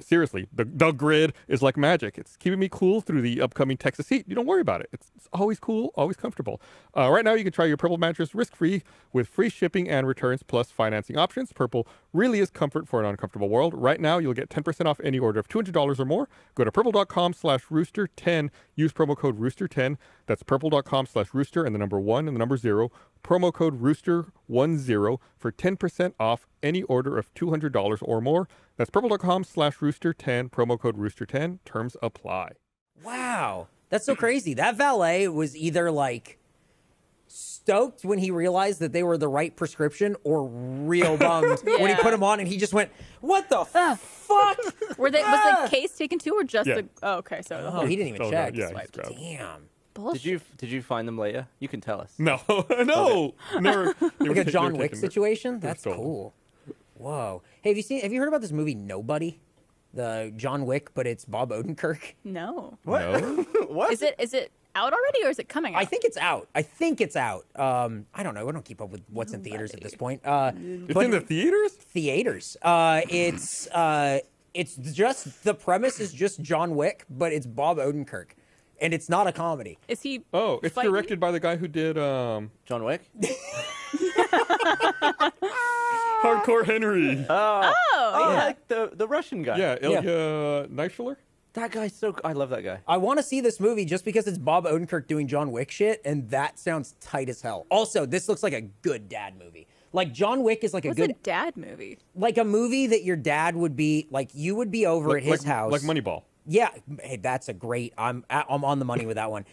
Seriously, the, the Grid is like magic. It's keeping me cool through the upcoming Texas heat. You don't worry about it. It's, it's always cool, always comfortable. Uh, right now, you can try your Purple mattress risk-free with free shipping and returns plus financing options. Purple really is comfort for an uncomfortable world. Right now, you'll get ten percent off any order of two hundred dollars or more. Go to purple dot com slash rooster ten. Use promo code rooster ten. That's purple dot com slash rooster and the number one and the number zero. Promo code rooster ten for ten percent off any order of two hundred dollars or more. That's purple dot com slash rooster ten, promo code rooster ten. Terms apply. Wow. That's so crazy. That valet was either like stoked when he realized that they were the right prescription or real bummed yeah. when he put them on and he just went, what the uh, fuck? Were they, ah! Was the case taken too or just yeah. the, oh, okay. So the whole, oh, he didn't even so check. Yeah, like, damn. Bullshit. Did you did you find them later? You can tell us. No, no, never. Like a John Wick situation. That's cool. Whoa. Hey, have you seen? Have you heard about this movie Nobody? The John Wick, but it's Bob Odenkirk. No. What? No. What? Is it? Is it out already, or is it coming out? I think it's out. I think it's out. Um, I don't know. I don't keep up with what's Nobody. in theaters at this point. Uh, it's in the theaters. Theaters. Uh, it's uh, it's just the premise is just John Wick, but it's Bob Odenkirk. And it's not a comedy. Is he? Oh, it's fighting? Directed by the guy who did um, John Wick. Hardcore Henry. Oh, oh yeah. Like the the Russian guy. Yeah, Ilya yeah. Nishler. That guy's so. I love that guy. I want to see this movie just because it's Bob Odenkirk doing John Wick shit, and that sounds tight as hell. Also, this looks like a good dad movie. Like John Wick is like What's a good a dad movie. Like a movie that your dad would be like. You would be over like, at his like, house, like Moneyball. Yeah, hey, that's a great. I'm I'm on the money with that one.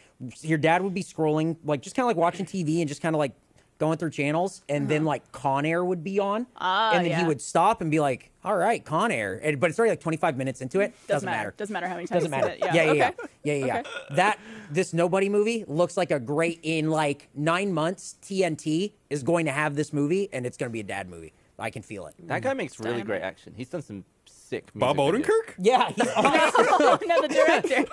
Your dad would be scrolling, like just kind of like watching T V and just kind of like going through channels, and uh-huh. then like Con Air would be on, uh, and then yeah. he would stop and be like, "All right, Con Air," and, but it's already like twenty-five minutes into it. Doesn't, Doesn't matter. matter. Doesn't matter how many times. Doesn't matter. It, yeah, yeah, yeah, okay. yeah, yeah. yeah, yeah. Okay. That this Nobody movie looks like a great. In like nine months, T N T is going to have this movie, and it's going to be a dad movie. I can feel it. That guy makes really great action. He's done some. Sick Bob Odenkirk? Videos. Yeah, he's oh, no, the director.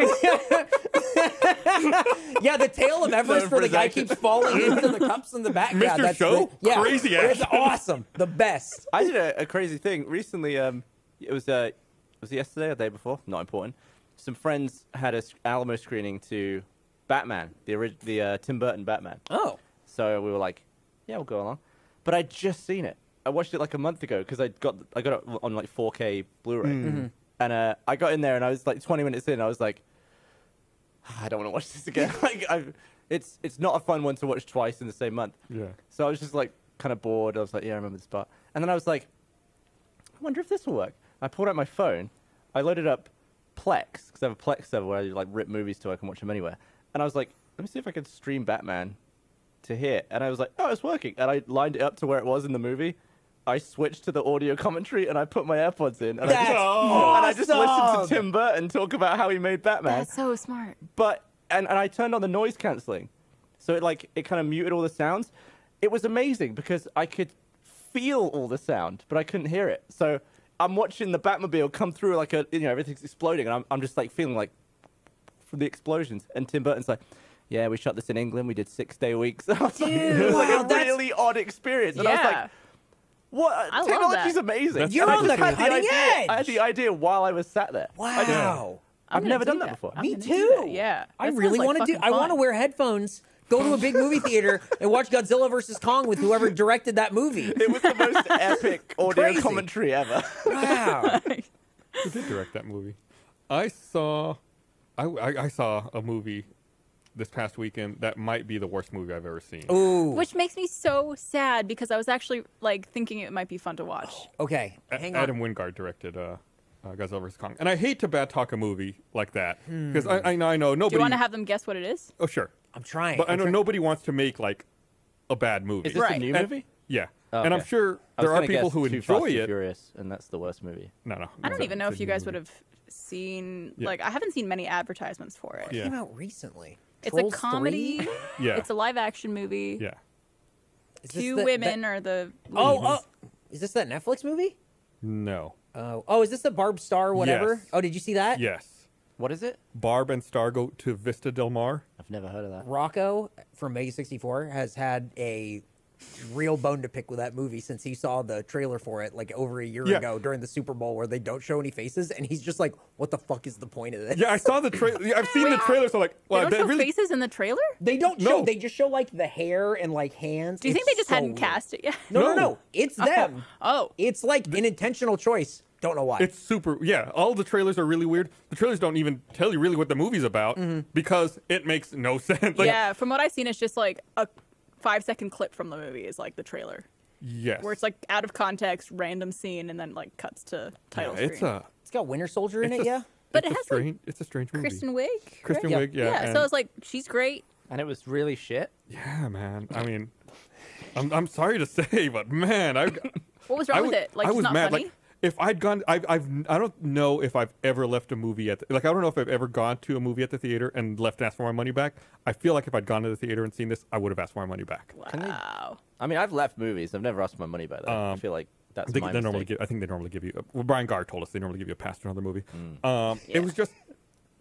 Yeah, the tale of Everest where the guy keeps falling into the cups in the back. Mister Yeah, that's Show? Yeah, crazy action. It's awesome. The best. I did a, a crazy thing recently. Um, it was uh, was it yesterday or the day before? Not important. Some friends had a Alamo screening to Batman, the orig the uh, Tim Burton Batman. Oh. So we were like, yeah, we'll go along. But I'd just seen it. I watched it like a month ago because I got I got it on like four K Blu-ray, mm-hmm. and uh, I got in there and I was like twenty minutes in. I was like, I don't want to watch this again. Like, I've, it's it's not a fun one to watch twice in the same month. Yeah. So I was just like kind of bored. I was like, yeah, I remember this part. And then I was like, I wonder if this will work. I pulled out my phone. I loaded up Plex, because I have a Plex server where I like rip movies to, I can watch them anywhere. And I was like, let me see if I can stream Batman to here. And I was like, oh, it's working. And I lined it up to where it was in the movie. I switched to the audio commentary and I put my AirPods in. And, That's I, just, awesome. and I just listened to Tim Burton talk about how he made Batman. That's so smart. But and, and I turned on the noise cancelling. So it like it kind of muted all the sounds. It was amazing because I could feel all the sound, but I couldn't hear it. So I'm watching the Batmobile come through like a, you know, everything's exploding and I'm, I'm just like feeling like from the explosions. And Tim Burton's like, yeah, we shot this in England. We did six day weeks. I was Dude, like, it was wow, like a that's... really odd experience. And yeah. I was like, what? I Technology's love amazing. That's You're on the cutting the idea, edge. I had the idea while I was sat there. Wow. I've never do done that, that before. I'm Me too. Yeah. That I really like want to do, fun. I want to wear headphones, go to a big movie theater and watch Godzilla versus Kong with whoever directed that movie. It was the most epic audio Crazy. commentary ever. Wow. Who did direct that movie? I saw, I, I, I saw a movie this past weekend that might be the worst movie I've ever seen. Ooh. Which makes me so sad because I was actually like thinking it might be fun to watch. Okay, hang on. Adam Wingard directed uh, uh, Godzilla versus Kong. And I hate to bad talk a movie like that because hmm. I, I, I know nobody... Do you want to have them guess what it is? Oh, sure. I'm trying. But I'm I know trying. nobody wants to make like a bad movie. Is this right. a new movie? And, yeah. Oh, okay. And I'm sure there are people who enjoy it. Furious, and that's the worst movie. No, no. I don't even know if you guys would have seen... Yeah. Like, I haven't seen many advertisements for it. It yeah. came out recently. It's Trolls a comedy. yeah. It's a live-action movie. Yeah. Two the, women that... are the... Oh, oh, is this that Netflix movie? No. Oh, oh, is this the Barb Star whatever? Yes. Oh, did you see that? Yes. What is it? Barb and Star go to Vista Del Mar. I've never heard of that. Rocco from Mega sixty-four has had a real bone to pick with that movie since he saw the trailer for it like over a year yeah. ago during the Super Bowl where they don't show any faces and he's just like, what the fuck is the point of this? Yeah, I saw the trailer. I've seen Wait, the trailer, so I'm like, well, they don't they show really... faces in the trailer? They don't show. No. They just show like the hair and like hands. Do you it's think they just so hadn't weird. cast it yet? No, no, no. no. It's them. Oh. oh. It's like an intentional choice. Don't know why. It's super, yeah. All the trailers are really weird. The trailers don't even tell you really what the movie's about mm-hmm. because it makes no sense. Like, yeah, from what I've seen, it's just like a five-second clip from the movie is like the trailer. Yes. Where it's like out of context, random scene, and then like cuts to title yeah, it's screen. A, it's got Winter Soldier in a, it, yeah? But it has strange, like, it's a strange movie. Kristen Wiig? Kristen right? Wiig, yeah. Yeah, yeah so I was like, she's great. And it was really shit. Yeah, man. I mean, I'm, I'm sorry to say, but man, I... what was wrong I with was, it? Like, I was not mad. funny? Like, if I'd gone, I've, I've, I don't know if I've ever left a movie at, the, like, I don't know if I've ever gone to a movie at the theater and left and asked for my money back. I feel like if I'd gone to the theater and seen this, I would have asked for my money back. Wow. I, I mean, I've left movies. I've never asked for my money back. Though. Um, I feel like that's they, my they normally give, I think they normally give you, uh, well, Brian Garr told us they normally give you a pass to another movie. Mm. Um, yeah. It was just.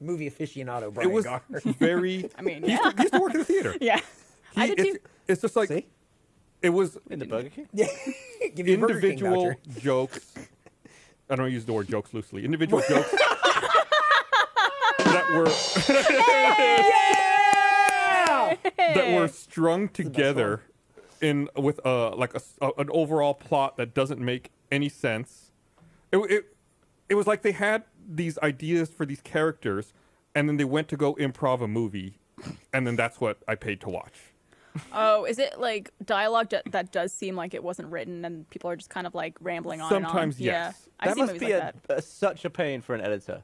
Movie aficionado, Brian Garr. It was Garr. very, I mean, yeah. he, used to, he used to work in the theater. Yeah. He, I did it's, too. It's just like, See? it was. In the Burger King? Yeah. Give you individual Burger King jokes. I don't use the word jokes loosely. Individual jokes that were yeah! Yeah! that were strung together in with a like a, a, an overall plot that doesn't make any sense. It, it it was like they had these ideas for these characters, and then they went to go improv a movie, and then that's what I paid to watch. Oh, is it like dialogue that does seem like it wasn't written and people are just kind of like rambling on Sometimes, and on? Sometimes, yes. Yeah, that must be like a, that. A, such a pain for an editor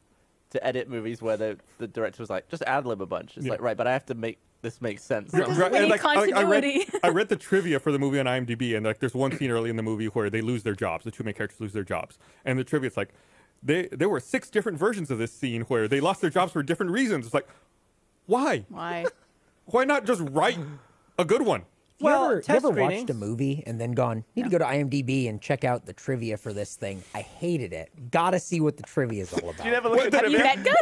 to edit movies where the, the director was like, just ad-lib a bunch. It's yeah. like, right, but I have to make this make sense. Yeah. Right. And like, I, I, read, I read the trivia for the movie on IMDb and like there's one scene early in the movie where they lose their jobs. The two main characters lose their jobs. And the trivia, it's like, they, there were six different versions of this scene where they lost their jobs for different reasons. It's like, why? Why? Why not just write... a good one. Well, you ever, you ever watched a movie and then gone, need no. to go to IMDb and check out the trivia for this thing. I hated it. Gotta see what the trivia is all about. You never looked at it. You met Gus?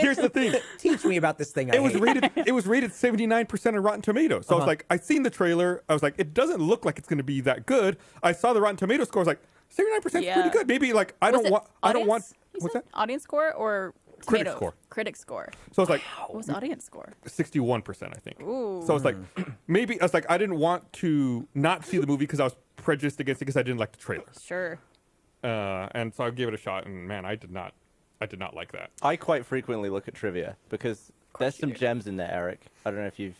Here's the thing. Teach me about this thing I It was hate. rated It was rated seventy-nine percent on Rotten Tomatoes. So uh-huh. I was like, I'd seen the trailer. I was like, it doesn't look like it's going to be that good. I saw the Rotten Tomatoes score. I was like, seventy-nine percent yeah. is pretty good. Maybe like, I was don't want, I don't want, what's that? Audience score or? Critic score. Critic score. So it's like, wow. what was audience score? sixty-one percent, I think. Ooh. So it's like, maybe I was like, I didn't want to not see the movie because I was prejudiced against it because I didn't like the trailer. Sure. Uh, and so I gave it a shot, and man, I did not, I did not like that. I quite frequently look at trivia because there's some do. gems in there, Eric. I don't know if you've.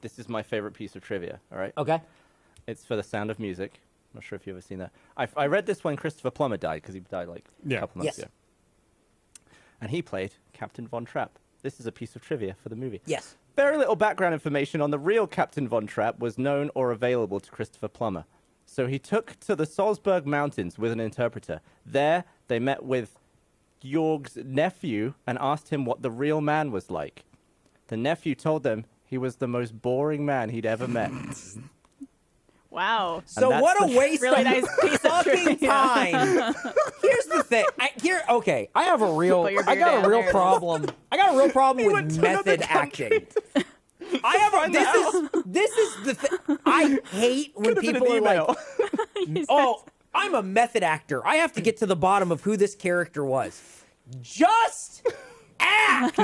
This is my favorite piece of trivia. All right. Okay. It's for The Sound of Music. not sure if you've ever seen that. I, I read this when Christopher Plummer died, because he died like yeah. a couple months yes. ago. And he played Captain Von Trapp. This is a piece of trivia for the movie. Yes. Very little background information on the real Captain Von Trapp was known or available to Christopher Plummer. So he took to the Salzburg Mountains with an interpreter. There, they met with Jorg's nephew and asked him what the real man was like. The nephew told them he was the most boring man he'd ever met. Wow. And so what a waste really of nice piece fucking of time. Here's the thing. I, here, okay, I have a real, I got a real there. problem. I got a real problem with method acting. I have a, this is, this is the thing. I hate when people are like, oh, I'm a method actor. I have to get to the bottom of who this character was. Just act.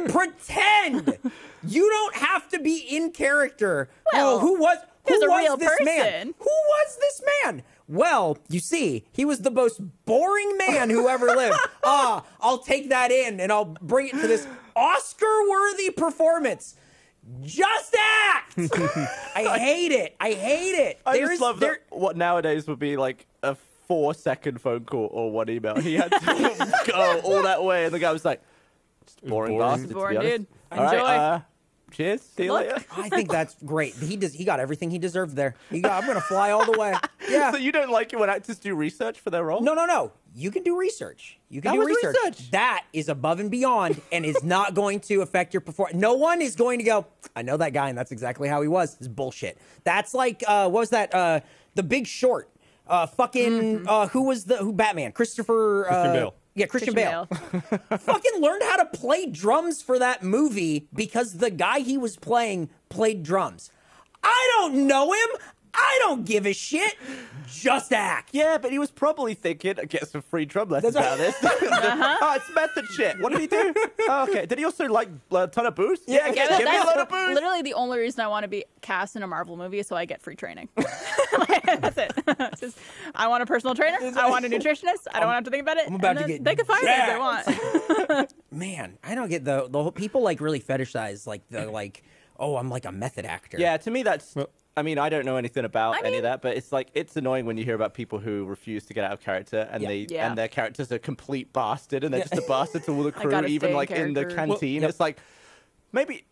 Pretend. You don't have to be in character. Well, oh, who was... Who was real this person. man? Who was this man? Well, you see, he was the most boring man who ever lived. Ah, uh, I'll take that in and I'll bring it to this Oscar-worthy performance. Just act! I hate it. I hate it. I there just is, love there... that what nowadays would be like a four-second phone call or one email. He had to go all that way, and the guy was like, just boring bastard, to be honest. Dude. All Enjoy. Right, uh, Cheers. See you later. I think that's great. He does. He got everything he deserved there. He got, I'm gonna fly all the way. Yeah. So you don't like it when actors do research for their role? No, no, no. You can do research. You can that do research. research. That is above and beyond, and is not going to affect your performance. No one is going to go, I know that guy, and that's exactly how he was. It's bullshit. That's like uh, what was that? Uh, the Big Short. Uh, fucking. Mm-hmm. uh, who was the who? Batman. Christopher. Christian uh, Bale. Yeah, Christian, Christian Bale. Bale. Fucking learned how to play drums for that movie because the guy he was playing played drums. I don't know him. I don't give a shit. Just act. Yeah, but he was probably thinking, get some free drum lessons out of this. uh-huh. Oh, it's method shit. What did he do? Oh, okay. Did he also like a ton of booze? Yeah, yeah give, give me a load of booze. Literally the only reason I want to be cast in a Marvel movie is so I get free training. That's it. Just, I want a personal trainer. I want a nutritionist. I don't I'm, have to think about it. I'm about to get they can find me if they want. Man, I don't get the the whole, people like really fetishize like the like. Oh, I'm like a method actor. Yeah, to me that's. Well, I mean, I don't know anything about I mean, any of that, but it's like, it's annoying when you hear about people who refuse to get out of character and yeah, they yeah. and their character's a complete bastard and they're yeah. just a bastard to all the crew, even like in, in the canteen. Well, yep. It's like, maybe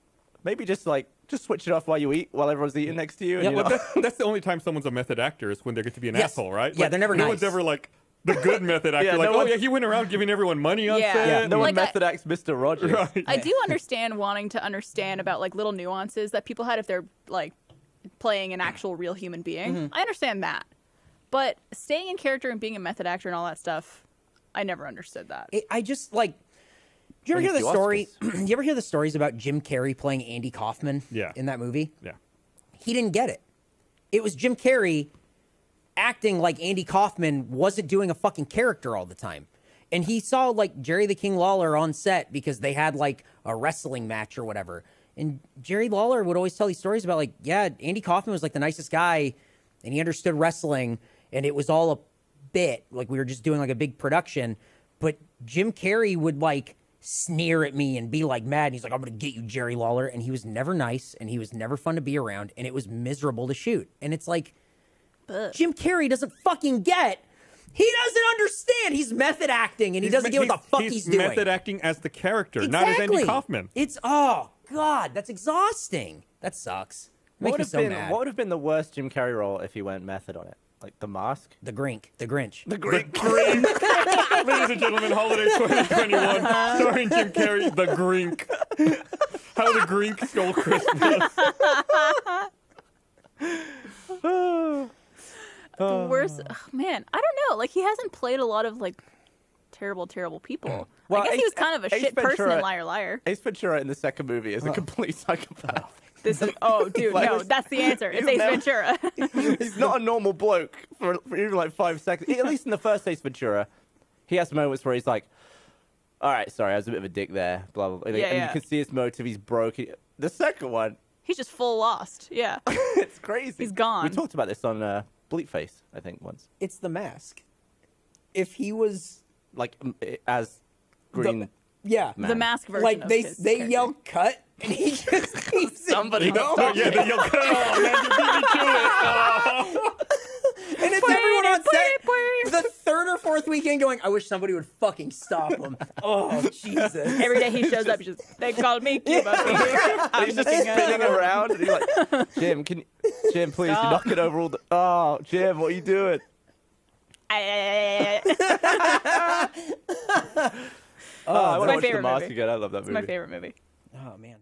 maybe just like, just switch it off while you eat, while everyone's eating next to you. And yeah, well, that's, that's the only time someone's a method actor is when they get to be an yes. asshole, right? Like, yeah, they're never no nice. one's ever like... The good method actor, yeah, like, no oh one... yeah, he went around giving everyone money on yeah. set. Yeah. No like one method I... acts Mister Rogers. Right. I do understand wanting to understand about, like, little nuances that people had if they're, like, playing an actual real human being. Mm-hmm. I understand that. But staying in character and being a method actor and all that stuff, I never understood that. It, I just, like... Do you ever hear the story... Do you ever hear the stories about Jim Carrey playing Andy Kaufman yeah. in that movie? Yeah. He didn't get it. It was Jim Carrey... acting like Andy Kaufman wasn't doing a fucking character all the time. And he saw, like, Jerry the King Lawler on set because they had, like, a wrestling match or whatever. And Jerry Lawler would always tell these stories about, like, yeah, Andy Kaufman was, like, the nicest guy, and he understood wrestling, and it was all a bit. Like, we were just doing, like, a big production. But Jim Carrey would, like, sneer at me and be, like, mad. And he's like, I'm gonna get you, Jerry Lawler. And he was never nice, and he was never fun to be around, and it was miserable to shoot. And it's like... But. Jim Carrey doesn't fucking get. He doesn't understand. He's method acting, and he he's doesn't get what the fuck he's, he's doing. He's method acting as the character, exactly. not as Andy Kaufman. It's oh god, that's exhausting. That sucks. What would, have so been, mad. what would have been the worst Jim Carrey role if he went method on it? Like The Mask, The Grink, The Grinch, The Grink. The Grink. Ladies and gentlemen, holiday twenty twenty-one, starring Jim Carrey, The Grink. How the Grink stole Christmas. The uh, worst, oh, man, I don't know. Like, he hasn't played a lot of, like, terrible, terrible people. Well, I guess Ace, he was kind of a Ace shit Ventura, person in Liar Liar. Ace Ventura in the second movie is uh, a complete psychopath. This is, oh, dude, like, no, that's the answer. It's Ace never, Ventura. He's not a normal bloke for, for even, like, five seconds. He, at least in the first Ace Ventura, he has moments where he's like, all right, sorry, I was a bit of a dick there, blah, blah, blah. Like, yeah, and yeah. you can see his motive, he's broke. He, the second one... He's just full lost, yeah. It's crazy. He's gone. We talked about this on... Uh, Bleepface, I think, once. It's The Mask. If he was... Like, um, as Green... The, yeah. Man. The Mask version Like, of they, his they yell cut, and he just... Somebody... No, yeah, they yell cut. Oh, man, you beat me to it. Oh. And it's everyone on set the third or fourth weekend going, I wish somebody would fucking stop him. Oh, Jesus. Every day he shows up, he's just, they called me Cuba. Yeah. He's just spinning around and he's like, Jim, can you, Jim, please, you knock it over all the, oh, Jim, what are you doing? oh, oh, my favorite movie. Again. I love that movie. It's my favorite movie. Oh, man.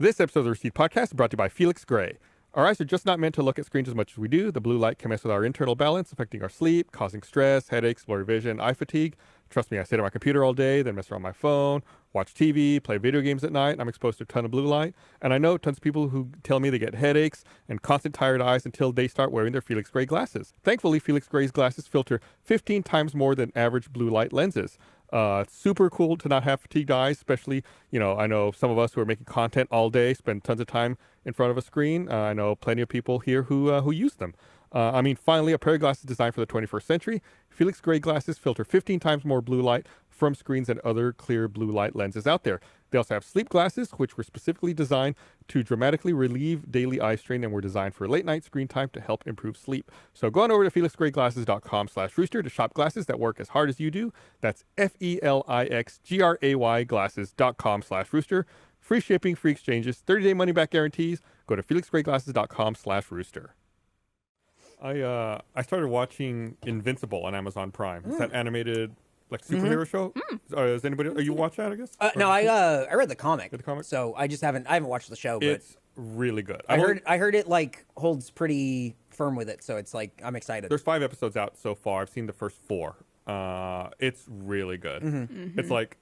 This episode of the Receipt Podcast is brought to you by Felix Gray. Our eyes are just not meant to look at screens as much as we do. The blue light can mess with our internal balance, affecting our sleep, causing stress, headaches, blurry vision, eye fatigue. Trust me, I sit on my computer all day, then mess around my phone, watch T V, play video games at night. I'm exposed to a ton of blue light. And I know tons of people who tell me they get headaches and constant tired eyes until they start wearing their Felix Gray glasses. Thankfully, Felix Gray's glasses filter fifteen times more than average blue light lenses. Uh, super cool to not have fatigued eyes, especially, you know, I know some of us who are making content all day spend tons of time in front of a screen. Uh, I know plenty of people here who, uh, who use them. Uh, I mean, finally, a pair of glasses designed for the twenty-first century. Felix Gray glasses filter fifteen times more blue light from screens than other clear blue light lenses out there. They also have sleep glasses, which were specifically designed to dramatically relieve daily eye strain and were designed for late-night screen time to help improve sleep. So go on over to felix gray glasses dot com slash rooster to shop glasses that work as hard as you do. That's F E L I X G R A Y glasses dot com slash rooster. Free shipping, free exchanges, thirty-day money-back guarantees. Go to felix gray glasses dot com slash rooster. I uh I started watching Invincible on Amazon Prime. It's mm. that animated like superhero mm-hmm. show. Mm. Uh, is anybody? Are you watch that? I guess. Uh, no, I uh I read the comic. Read the comic. So I just haven't I haven't watched the show. But it's really good. I, I heard I heard it like holds pretty firm with it. So it's like I'm excited. There's five episodes out so far. I've seen the first four. Uh, it's really good. Mm-hmm. Mm-hmm. It's like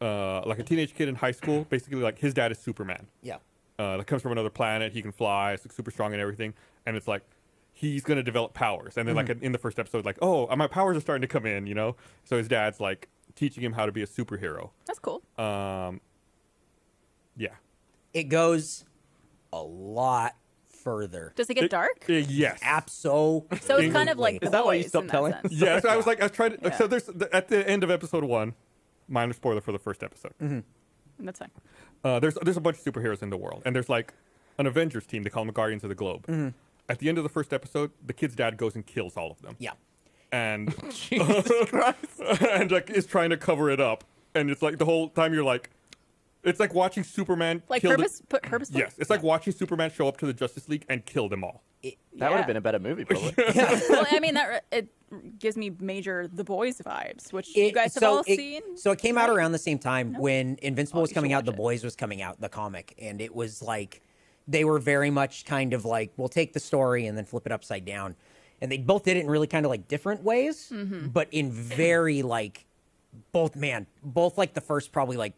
uh like a teenage kid in high school. Basically, like his dad is Superman. Yeah. Uh, that comes from another planet. He can fly. It's like, super strong and everything. And it's like. He's going to develop powers. And then, mm-hmm. like, in the first episode, like, oh, my powers are starting to come in, you know? So his dad's, like, teaching him how to be a superhero. That's cool. Um, yeah. It goes a lot further. Does it get it, dark? Uh, yes. Absolutely. So it's kind of like Is that why you stopped telling? Yeah, so I was like, I was trying to, like, yeah. so there's, the, at the end of episode one, minor spoiler for the first episode. Mm-hmm. That's fine. Uh, there's, there's a bunch of superheroes in the world. And there's, like, an Avengers team. They call them the Guardians of the Globe. Mm-hmm. At the end of the first episode, the kid's dad goes and kills all of them. Yeah. And Jesus Christ. And like is trying to cover it up. And it's like the whole time you're like it's like watching Superman like kill purpose, the, purpose Yes. It's yeah. like watching Superman show up to the Justice League and kill them all. It, that yeah. would have been a better movie, probably. yeah. Well, I mean that it gives me major The Boys vibes, which it, you guys have so all it, seen. So it came right? out around the same time no? when Invincible oh, was coming out, The it. Boys was coming out, the comic, and it was like they were very much kind of like, we'll take the story and then flip it upside down. And they both did it in really kind of like different ways, mm-hmm. but in very like both, man, both like the first probably like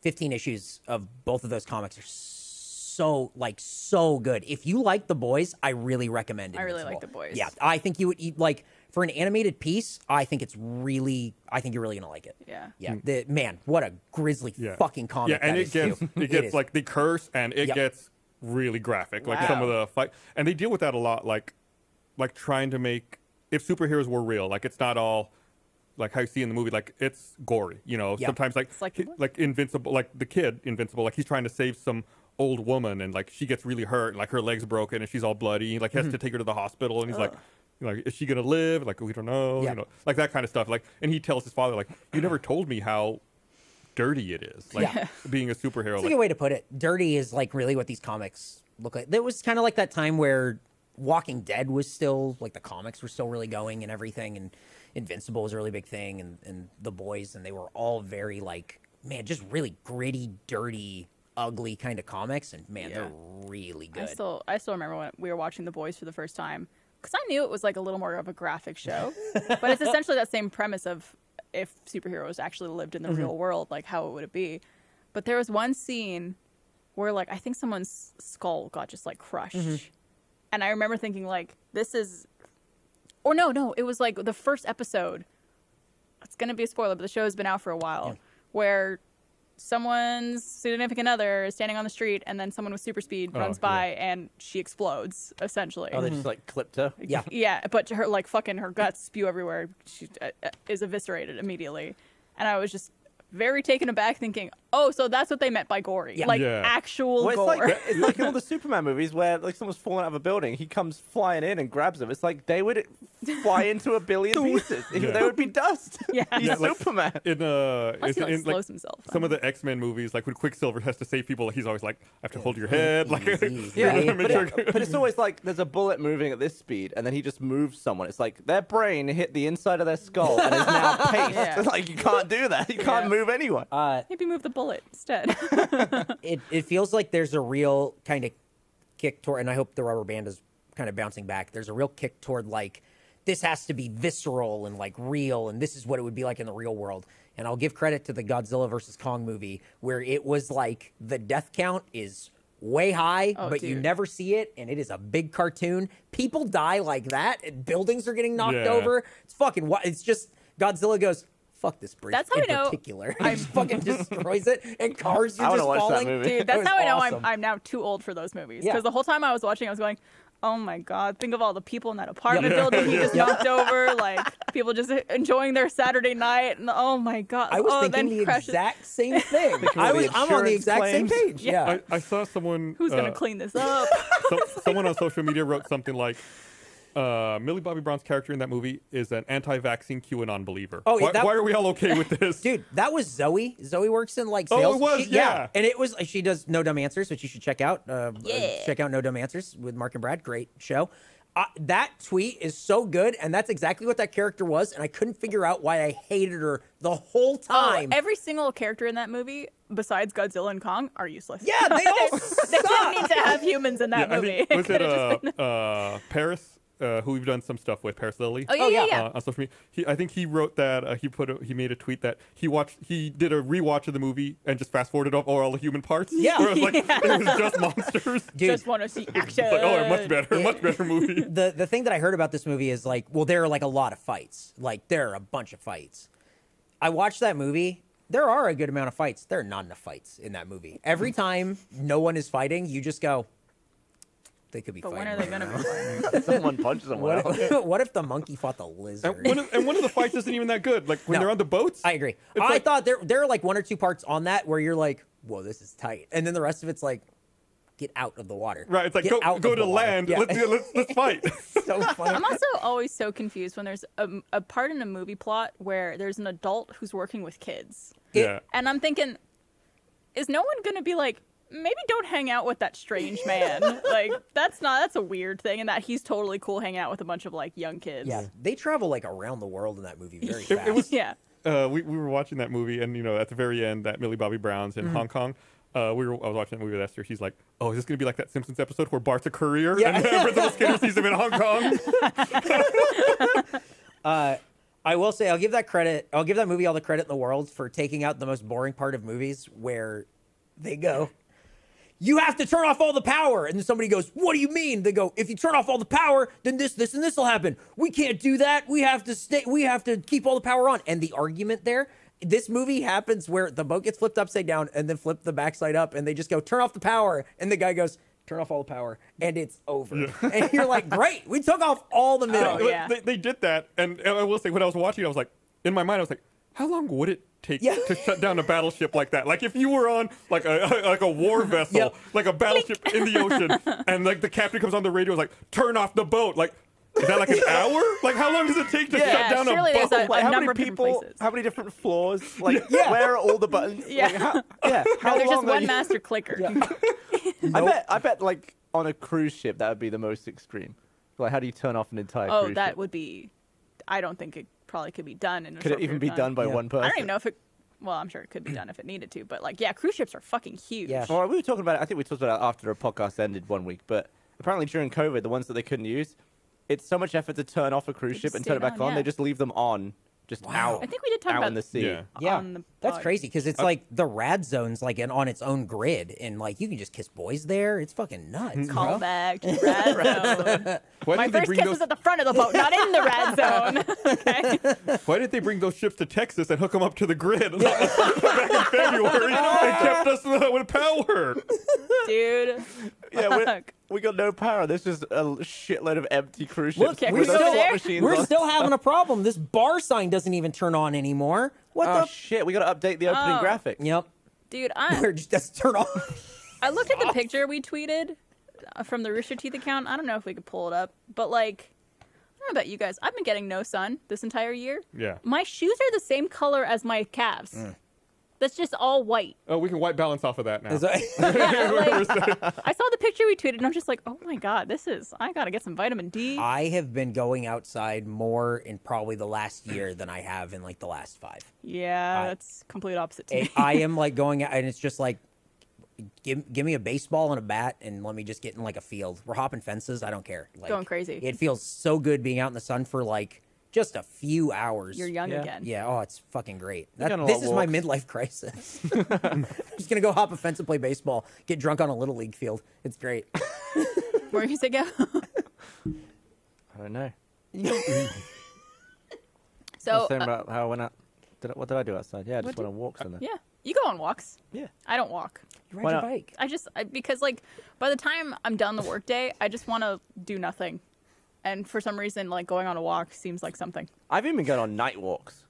fifteen issues of both of those comics are so like so good. If you like The Boys, I really recommend it. I really like The Boys. Yeah, I think you would eat like for an animated piece, I think it's really, I think you're really gonna like it. Yeah. Yeah. The, man, what a grisly yeah. fucking comic. Yeah, and that it, is gets, it gets it gets like the curse and it yep. gets really graphic, like wow. some of the fight, and they deal with that a lot, like like trying to make if superheroes were real, like it's not all like how you see in the movie, like it's gory, you know. Yep. Sometimes like like, he, like Invincible, like the kid Invincible, like he's trying to save some old woman and like she gets really hurt, like her leg's broken and she's all bloody, and, like has mm-hmm. to take her to the hospital, and he's Ugh. like. Like, is she gonna live? Like, we don't know, yep. you know, like that kind of stuff. Like, and he tells his father, like, you never told me how dirty it is, like yeah. being a superhero. That's like, a good way to put it. Dirty is like really what these comics look like. It was kind of like that time where Walking Dead was still like the comics were still really going and everything, and Invincible was a really big thing, and and The Boys, and they were all very like, man, just really gritty, dirty, ugly kind of comics, and man, yeah. they're really good. I still I still remember when we were watching The Boys for the first time, because I knew it was like a little more of a graphic show, but it's essentially that same premise of if superheroes actually lived in the mm-hmm. real world, like how would it be? But there was one scene where like I think someone's skull got just like crushed. Mm-hmm. And I remember thinking like, this is, or no, no, it was like the first episode. It's going to be a spoiler, but the show has been out for a while yeah. where someone's significant other is standing on the street and then someone with super speed oh, runs by yeah. and she explodes essentially. Oh, they just like clipped her. Yeah. Yeah. But her like fucking her guts spew everywhere. She uh, is eviscerated immediately. And I was just very taken aback thinking, oh, so that's what they meant by gory. Yeah. Like, yeah. actual well, it's gore. Like, it's like in all the Superman movies where, like, someone's falling out of a building. He comes flying in and grabs them. It's like they would fly into a billion pieces. Yeah. They would be dust. Yeah. He's yeah, Superman. Like, in, uh, in, like, in, like, himself, some of the X-Men movies, like, when Quicksilver has to save people, he's always like, I have to hold your head. Like, yeah, yeah. But, it, but it's always like there's a bullet moving at this speed, and then he just moves someone. It's like their brain hit the inside of their skull and is now paste. Yeah. It's like, you can't do that. You can't yeah. move anyone. Uh, Maybe move the bullet instead. it, it feels like there's a real kind of kick toward, and I hope the rubber band is kind of bouncing back. There's a real kick toward, like, this has to be visceral and, like, real, and this is what it would be like in the real world. And I'll give credit to the Godzilla versus Kong movie, where it was like the death count is way high, oh, but dude. you never see it, and it is a big cartoon. People die like that, and buildings are getting knocked yeah. over. It's fucking, it's just Godzilla goes, fuck this bridge. That's how in I know. Particular, I fucking destroys it, and cars are I just falling. That Dude, that's how I know awesome. I'm I'm now too old for those movies. Because yeah. the whole time I was watching, I was going, "Oh my god, think of all the people in that apartment yeah. building he yeah. just yeah. knocked over." Like people just enjoying their Saturday night, and oh my god, I was oh, thinking then the crashes. exact same thing. I was, I'm on the exact claims. same page. Yeah, yeah. I, I saw someone who's uh, gonna clean this up. So, someone on social media wrote something like, Uh, Millie Bobby Brown's character in that movie is an anti-vaccine QAnon believer. Oh, why, that, why are we all okay with this? Dude, that was Zoe. Zoe works in, like, sales. Oh, it was, she, yeah. yeah. And it was, she does No Dumb Answers, which you should check out. Uh, yeah. Check out No Dumb Answers with Mark and Brad. Great show. Uh, that tweet is so good, and that's exactly what that character was, and I couldn't figure out why I hated her the whole time. Oh, every single character in that movie, besides Godzilla and Kong, are useless. Yeah, they all suck. They didn't need to have humans in that yeah, movie. I mean, was it, it uh, been... uh, Paris? Uh, who we've done some stuff with, Paris Lily. Oh yeah, yeah, yeah. Uh, on social media, he, I think he wrote that uh, he put a, he made a tweet that he watched he did a rewatch of the movie and just fast forwarded off all the human parts. Yeah, where it was like yeah. it was just monsters. Dude. Just want to see action. Like, oh, much better, yeah. much better movie. The the thing that I heard about this movie is like, well, there are like a lot of fights. Like there are a bunch of fights. I watched that movie. There are a good amount of fights. There are not enough fights in that movie. Every time no one is fighting, you just go, they could be but fighting. When are they gonna be fighting? Someone punches them. What, if, what if the monkey fought the lizard? And one of, and one of the fights isn't even that good. Like when no, they're on the boats. I agree. I like, thought there there are like one or two parts on that where you're like, whoa, this is tight, and then the rest of it's like, get out of the water. Right. It's like, get go, out go to land. Yeah. Let's, let's, let's fight. So funny. I'm also always so confused when there's a, a part in a movie plot where there's an adult who's working with kids. It, yeah. And I'm thinking, is no one gonna be like, maybe don't hang out with that strange man. Like, that's not, that's a weird thing, and that he's totally cool hanging out with a bunch of, like, young kids. Yeah, they travel, like, around the world in that movie very it, fast. It was, yeah. Uh, we, we were watching that movie, and, you know, at the very end, that Millie Bobby Brown's in mm-hmm. Hong Kong. Uh, we were, I was watching that movie last year. She's like, oh, is this going to be like that Simpsons episode where Bart's a courier? Yeah. And then Principal Skinner sees him in Hong Kong? uh... I will say, I'll give that credit, I'll give that movie all the credit in the world for taking out the most boring part of movies where they go, you have to turn off all the power. And then somebody goes, what do you mean? They go, if you turn off all the power, then this, this, and this will happen. We can't do that. We have to stay, we have to keep all the power on. And the argument there, this movie happens where the boat gets flipped upside down and then flipped the backside up, and they just go, turn off the power. And the guy goes, turn off all the power, and it's over. Yeah. And you're like, great, we took off all the middle. Oh, yeah. they, they did that. And, and I will say, when I was watching, I was like, in my mind, I was like, how long would it take yeah. to shut down a battleship like that? Like if you were on like a, a like a war vessel, yep. like a battleship in the ocean, and like the captain comes on the radio, like, turn off the boat. Like, is that like an hour? Like how long does it take to yeah, shut down surely a boat? A, like, a how many people? Places. How many different floors? Like yeah. where are all the buttons? Yeah, like, how, yeah. How no, there's just one you... master clicker. Yeah. Nope. I bet. I bet. Like on a cruise ship, that would be the most extreme. Like how do you turn off an entire? Oh, cruise that ship? Would be. I don't think it. Probably could be done in a could it even be time. Done by yeah. one person? I don't even know if it well I'm sure it could be done if it needed to, but like yeah cruise ships are fucking huge. Yeah. All right, we were talking about it, I think we talked about it after our podcast ended one week, but apparently during COVID the ones that they couldn't use, it's so much effort to turn off a cruise ship and turn it back on, on. Yeah. They just leave them on just wow. out. I think we did talk out about in the sea. Yeah, yeah. The that's crazy because it's uh, like the rad zone's like in, on its own grid, and like you can just kiss boys there. It's fucking nuts. Call bro. Back to rad zone. Why My first kiss those... was at the front of the boat, not in the rad zone. Okay. Why did they bring those ships to Texas and hook them up to the grid back in February? They kept us with power. Dude. Yeah. We got no power. There's just a shitload of empty cruise ships. Look, we're, we're, still, we're still having a problem. This bar sign doesn't even turn on anymore. What oh, the shit? We got to update the opening oh. graphic. Yep. Dude, I... Where just, just turn off. I looked at the picture we tweeted from the Rooster Teeth account. I don't know if we could pull it up, but like... I don't know about you guys. I've been getting no sun this entire year. Yeah. My shoes are the same color as my calves. Mm. That's just all white. Oh, we can white balance off of that now. That yeah, like, I saw the picture we tweeted, and I'm just like, oh, my God, this is, I got to get some vitamin D. I have been going outside more in probably the last year than I have in, like, the last five. Yeah, uh, that's complete opposite to it, me. I am, like, going out, and it's just like, Give, give me a baseball and a bat and let me just get in like a field. We're hopping fences. I don't care. Like, going crazy. It feels so good being out in the sun for like just a few hours. You're young yeah. again. Yeah. Oh, it's fucking great. That, this is walks. my midlife crisis. I'm just going to go hop a fence and play baseball, get drunk on a little league field. It's great. Where does it go? I don't know. So, I was saying uh, about how I went out. Did I, what did I do outside? Yeah, I just went on walks in there. Yeah. You go on walks. Yeah. I don't walk. You ride your bike. I just, I, because like, by the time I'm done the work day, I just want to do nothing. And for some reason, like, going on a walk seems like something. I've even gone on night walks.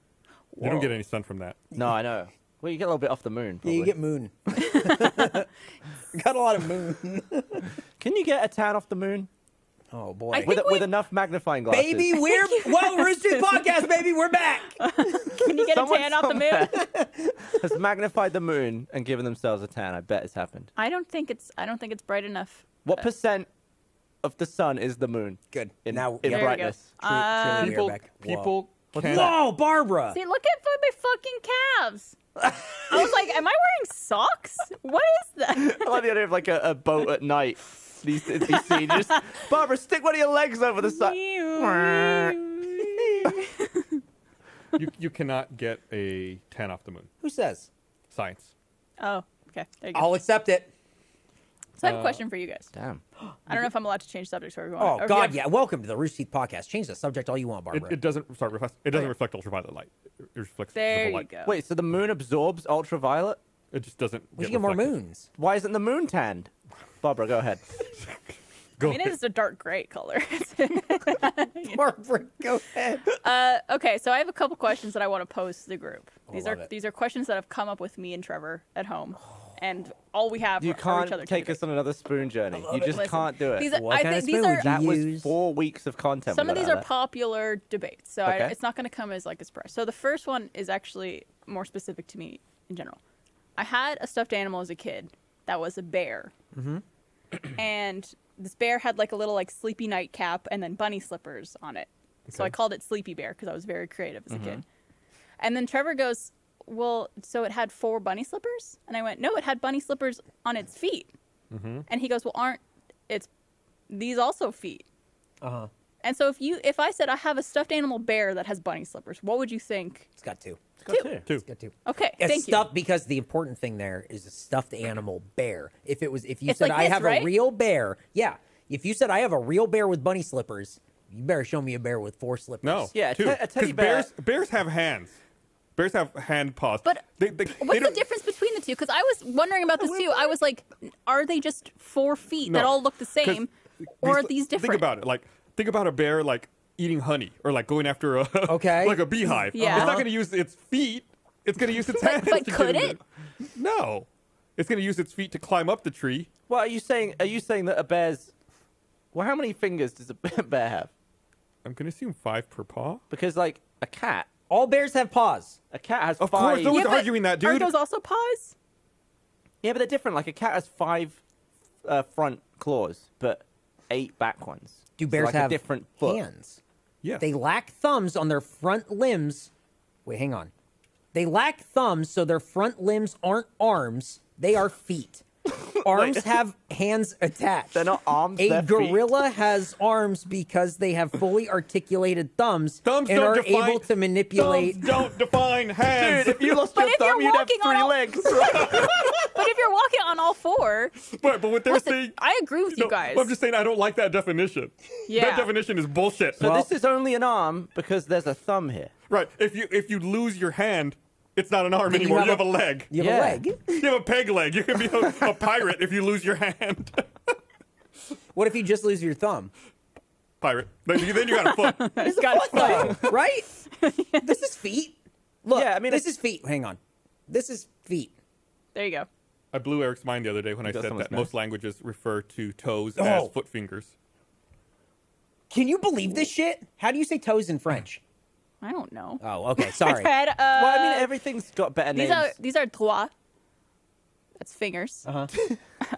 Whoa. You don't get any sun from that. No, I know. Well, you get a little bit off the moon, probably. Yeah, you get moon. Got a lot of moon. Can you get a tan off the moon? Oh, boy. With, with enough magnifying glasses. Baby, we're... Whoa, Rooster Teeth Podcast, baby, we're back. Can you get Someone a tan off the moon? Has magnified the moon and given themselves a tan. I bet it's happened. I don't think it's I don't think it's bright enough. What percent of the sun is the moon? Good. In, now, in yeah, brightness. True, uh, true people, people Whoa. Can... Whoa, Barbara. See, look at my fucking calves. I was like, am I wearing socks? What is that? I like the idea of like a, a boat at night. These, these scenes. Just, Barbara, stick one of your legs over the side. you, you cannot get a tan off the moon. Who says? Science. Oh, okay. There you go. I'll accept it. So I have a question for you guys. Damn. I don't know if I'm allowed to change subjects or everyone. Oh, God, yeah. Welcome to the Rooster Teeth Podcast. Change the subject all you want, Barbara. It, it doesn't, sorry, it doesn't reflect ultraviolet light. It reflects there you light. Go. Wait, so the moon absorbs ultraviolet? It just doesn't we get We should reflected. Get more moons. Why isn't the moon tanned? Barbara, go ahead. Go I mean, ahead. It is a dark gray color. Barbara, go ahead. Uh, okay, so I have a couple questions that I want to pose to the group. These oh, are it. these are questions that have come up with me and Trevor at home, and all we have. You are, can't are each other take us on another spoon journey. You just Listen, can't do it. These are, what I kind think of spoon these are that use? was four weeks of content. Some of these are that. popular debates, so okay. I, it's not going to come as like a surprise. So the first one is actually more specific to me in general. I had a stuffed animal as a kid that was a bear. Mm-hmm. And this bear had like a little like sleepy night cap and then bunny slippers on it. Okay. So I called it Sleepy Bear because I was very creative as mm-hmm. a kid. And then Trevor goes, well, so it had four bunny slippers? And I went, no, it had bunny slippers on its feet. Mm-hmm. And he goes, well, aren't it's these also feet? Uh-huh. And so if you if I said I have a stuffed animal bear that has bunny slippers, what would you think? It's got two. It's got two. two. two. It's got two. Okay, it's thank stuffed you. Because the important thing there is a stuffed animal bear. If it was, if you it's said like I this, have right? a real bear, yeah. If you said I have a real bear with bunny slippers, you better show me a bear with four slippers. No, yeah, two. Because bears, bears have hands. Bears have hand paws. But they, they, what's they the difference between the two? Because I was wondering about this too. I was like, are they just four feet no, that all look the same, or these, are these different? Think about it, like. Think about a bear like eating honey or like going after a okay. like a beehive. Yeah. It's not going to use its feet. It's going to use its hands. But, but could it? The... No. It's going to use its feet to climb up the tree. Well, are you saying are you saying that a bear's well, how many fingers does a bear have? I'm going to assume five per paw. Because like a cat, all bears have paws. A cat has of five. Of course, no one's yeah, arguing that, dude. Are those also paws? Yeah, but they're different. Like a cat has five uh, front claws, but eight back ones. Do bears so like have different hands? Yeah. They lack thumbs on their front limbs. Wait, hang on. They lack thumbs, so their front limbs aren't arms. They are feet. Arms have hands attached. They're not arms, A gorilla feet. has arms because they have fully articulated thumbs, thumbs and are define, able to manipulate. Thumbs don't define hands. Dude, if you lost your but thumb, you'd have three all... legs. But if you're walking on all four... But, but what they're listen, saying... I agree with you no, guys. I'm just saying I don't like that definition. Yeah. That definition is bullshit. So well, this is only an arm because there's a thumb here. Right. If you, if you lose your hand... It's not an arm you anymore. Have you have a, a leg. You have yeah. a leg. You have a peg leg. You can be a, a pirate if you lose your hand. What if you just lose your thumb? Pirate. Then you, then you got a foot. It's got a foot, though, right? This is feet. Look, yeah, I mean, this is feet. Hang on. This is feet. There you go. I blew Eric's mind the other day when I said that most languages refer to toes as foot fingers. Can you believe this shit? How do you say toes in French? I don't know. Oh, okay. Sorry. Fred, uh, well, I mean, everything's got better these names. Are, these are trois. That's fingers. Uh-huh.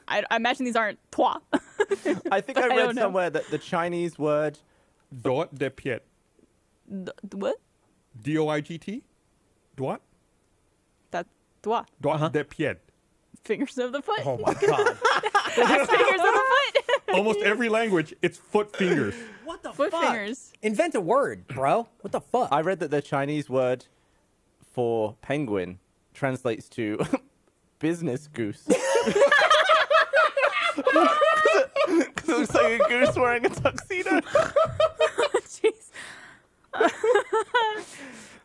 I, I imagine these aren't trois. I think I read I somewhere know. that the Chinese word... Doigt de pied. What? D O I G T? Doigt? That doigt. Doigt uh-huh. de pied. Fingers of the foot. Oh, my God. That's fingers of the foot. Almost every language, it's foot fingers. What the foot fuck? Foot fingers. Invent a word, bro. What the fuck? I read that the Chinese word for penguin translates to... business goose. Because it, it looks like a goose wearing a tuxedo. Jeez. Uh,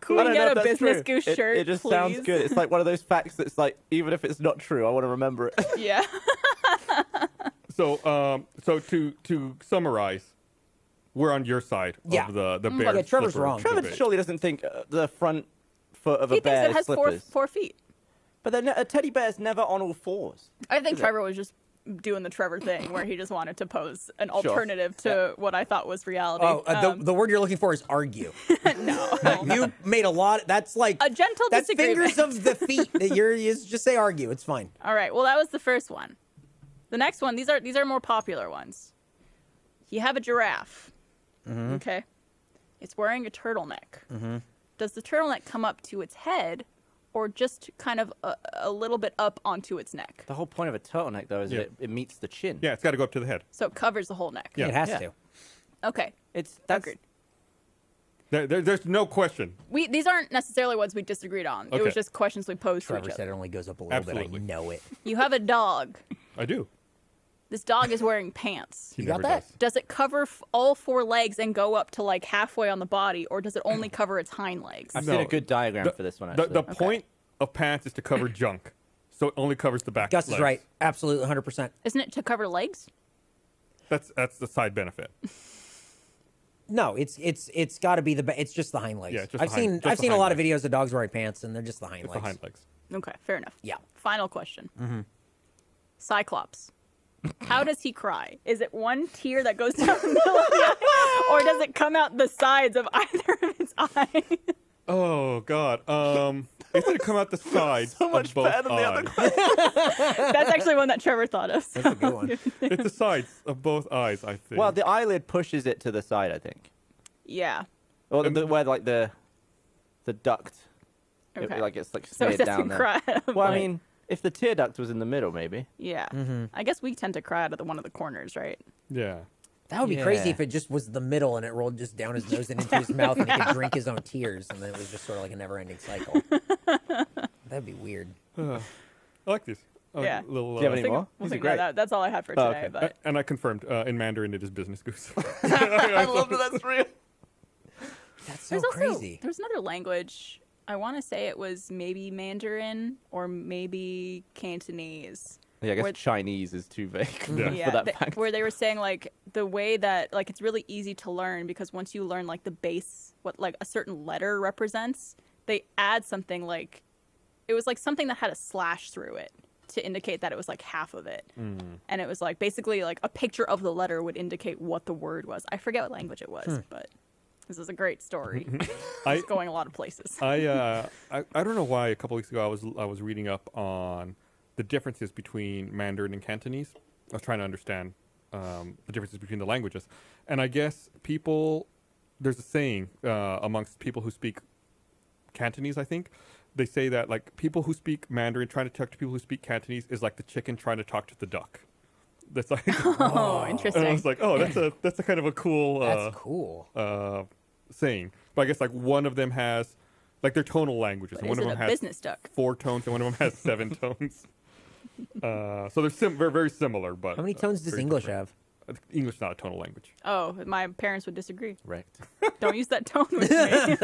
could we get a business true. goose it, shirt? It just please? sounds good. It's like one of those facts that's like, even if it's not true, I want to remember it. Yeah. So, um, so to to summarize, we're on your side yeah. of the the mm, bear. Yeah, Trevor's wrong. Trevor debate. surely doesn't think uh, the front foot of he a bear is slippers. He thinks it has four, four feet. But then a teddy bear's never on all fours. I think Trevor it? was just doing the Trevor thing where he just wanted to pose an alternative sure. to yeah. what I thought was reality. Oh, uh, um, the, the word you're looking for is argue. No. You made a lot. Of, that's like... A gentle that's disagreement. That's fingers of the feet. That you're, you just say argue. It's fine. All right. Well, that was the first one. The next one, these are, these are more popular ones. You have a giraffe. Mm-hmm. Okay. It's wearing a turtleneck. Mm-hmm. Does the turtleneck come up to its head... or just kind of a, a little bit up onto its neck? The whole point of a turtleneck, though, is yeah. that it, it meets the chin. Yeah, it's got to go up to the head. So it covers the whole neck. Yeah. It has yeah. to. Okay. It's that's... agreed. There, there, there's no question. We These aren't necessarily ones we disagreed on. Okay. It was just questions we posed Trevor to each other. Trevor said it only goes up a little Absolutely. bit. I know it. You have a dog. I do. This dog is wearing pants. You got that? Does. does it cover f all four legs and go up to like halfway on the body, or does it only cover its hind legs? I've no, seen a good diagram the, for this one. Actually. The, the okay. point of pants is to cover junk, so it only covers the back. Gus legs. is right. Absolutely, one hundred percent. Isn't it to cover legs? That's that's the side benefit. No, it's it's it's got to be the it's just the hind legs. Yeah, just I've hind, seen just I've seen a lot legs. of videos of dogs wearing pants, and they're just the hind it's legs. The hind legs. Okay, fair enough. Yeah. Final question. Mm-hmm. Cyclops. How does he cry? Is it one tear that goes down the middle of the eye, or does it come out the sides of either of his eyes? Oh God! Um, it's gonna come out the sides so much of both better than eyes. The other That's actually one that Trevor thought of. So. That's a good one. It's the sides of both eyes, I think. Well, the eyelid pushes it to the side, I think. Yeah. Or the, the, where like the the duct, okay. it, like it's like so it doesn't down there. Cry well, like... I mean. If the tear duct was in the middle, maybe. Yeah. Mm-hmm. I guess we tend to cry out of the one of the corners, right? Yeah. That would be yeah. crazy if it just was the middle and it rolled just down his nose and into his mouth and he could drink his own tears and then it was just sort of like a never-ending cycle. That'd be weird. Uh, I like these. Oh, yeah. Little, uh, Do you have any more? We'll think, we'll that. That's all I have for today. Oh, okay. but... uh, and I confirmed uh, in Mandarin it is business goose. I love that that's real. That's so there's crazy. Also, there's another language... I want to say it was maybe Mandarin or maybe Cantonese. Yeah, I guess Chinese is too vague. Yeah. Yeah, for that th fact. Where they were saying like the way that like it's really easy to learn because once you learn like the base, what like a certain letter represents, they add something like it was like something that had a slash through it to indicate that it was like half of it. Mm. And it was like basically like a picture of the letter would indicate what the word was. I forget what language it was, hmm. but. This is a great story. I, it's going a lot of places. I, uh, I I don't know why a couple weeks ago I was I was reading up on the differences between Mandarin and Cantonese. I was trying to understand um, the differences between the languages, and I guess people there's a saying uh, amongst people who speak Cantonese. I think they say that like people who speak Mandarin trying to talk to people who speak Cantonese is like the chicken trying to talk to the duck. That's like oh, oh, interesting. And I was like, oh, that's a that's a kind of a cool uh, that's cool uh, saying. But I guess like one of them has like their tonal languages, but and one of them has business duck? four tones, and one of them has seven tones. Uh, so they're sim very very similar. But how many tones uh, does English different. have? English is not a tonal language. Oh, my parents would disagree. Right. Don't use that tone with me.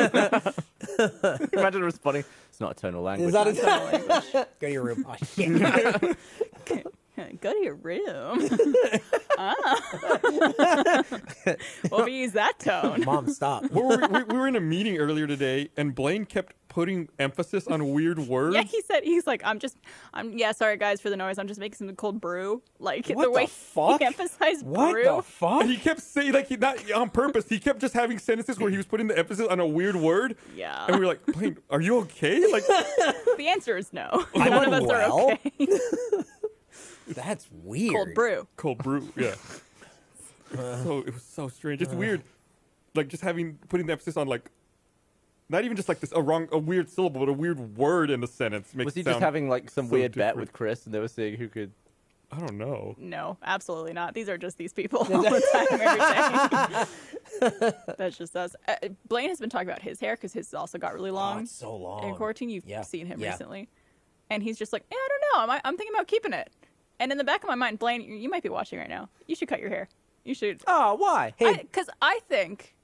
Imagine responding, it's not a tonal language. It's not a tonal language. Go to your room. Oh, shit. Okay. Go to your room. ah. Well, we use that tone. Mom, stop. We were, we, we were in a meeting earlier today, and Blaine kept putting emphasis on weird words. Yeah, he said, he's like, I'm just, I'm, yeah, sorry guys for the noise. I'm just making some cold brew. Like, what the way the fuck? He emphasized what brew. What the fuck? And he kept saying, like, he, not on purpose, he kept just having sentences where he was putting the emphasis on a weird word. Yeah. And we were like, are you okay? Like, the answer is no. I None of us well. are okay. That's weird. Cold brew. Cold brew, yeah. Uh, so it was so strange. It's uh, weird. Like, just having, putting the emphasis on, like, not even just like this, a wrong, a weird syllable, but a weird word in the sentence. Makes was he it sound just having like some so weird different. bet with Chris, and they were saying who could? I don't know. No, absolutely not. These are just these people all the time, every day. That's just us. Uh, Blaine has been talking about his hair because his also got really long. Oh, it's so long. In quarantine, you've yeah. seen him yeah. recently, and he's just like, eh, I don't know. I'm, I'm thinking about keeping it. And in the back of my mind, Blaine, you might be watching right now. You should cut your hair. You should. Oh, why? Hey, because I, I think.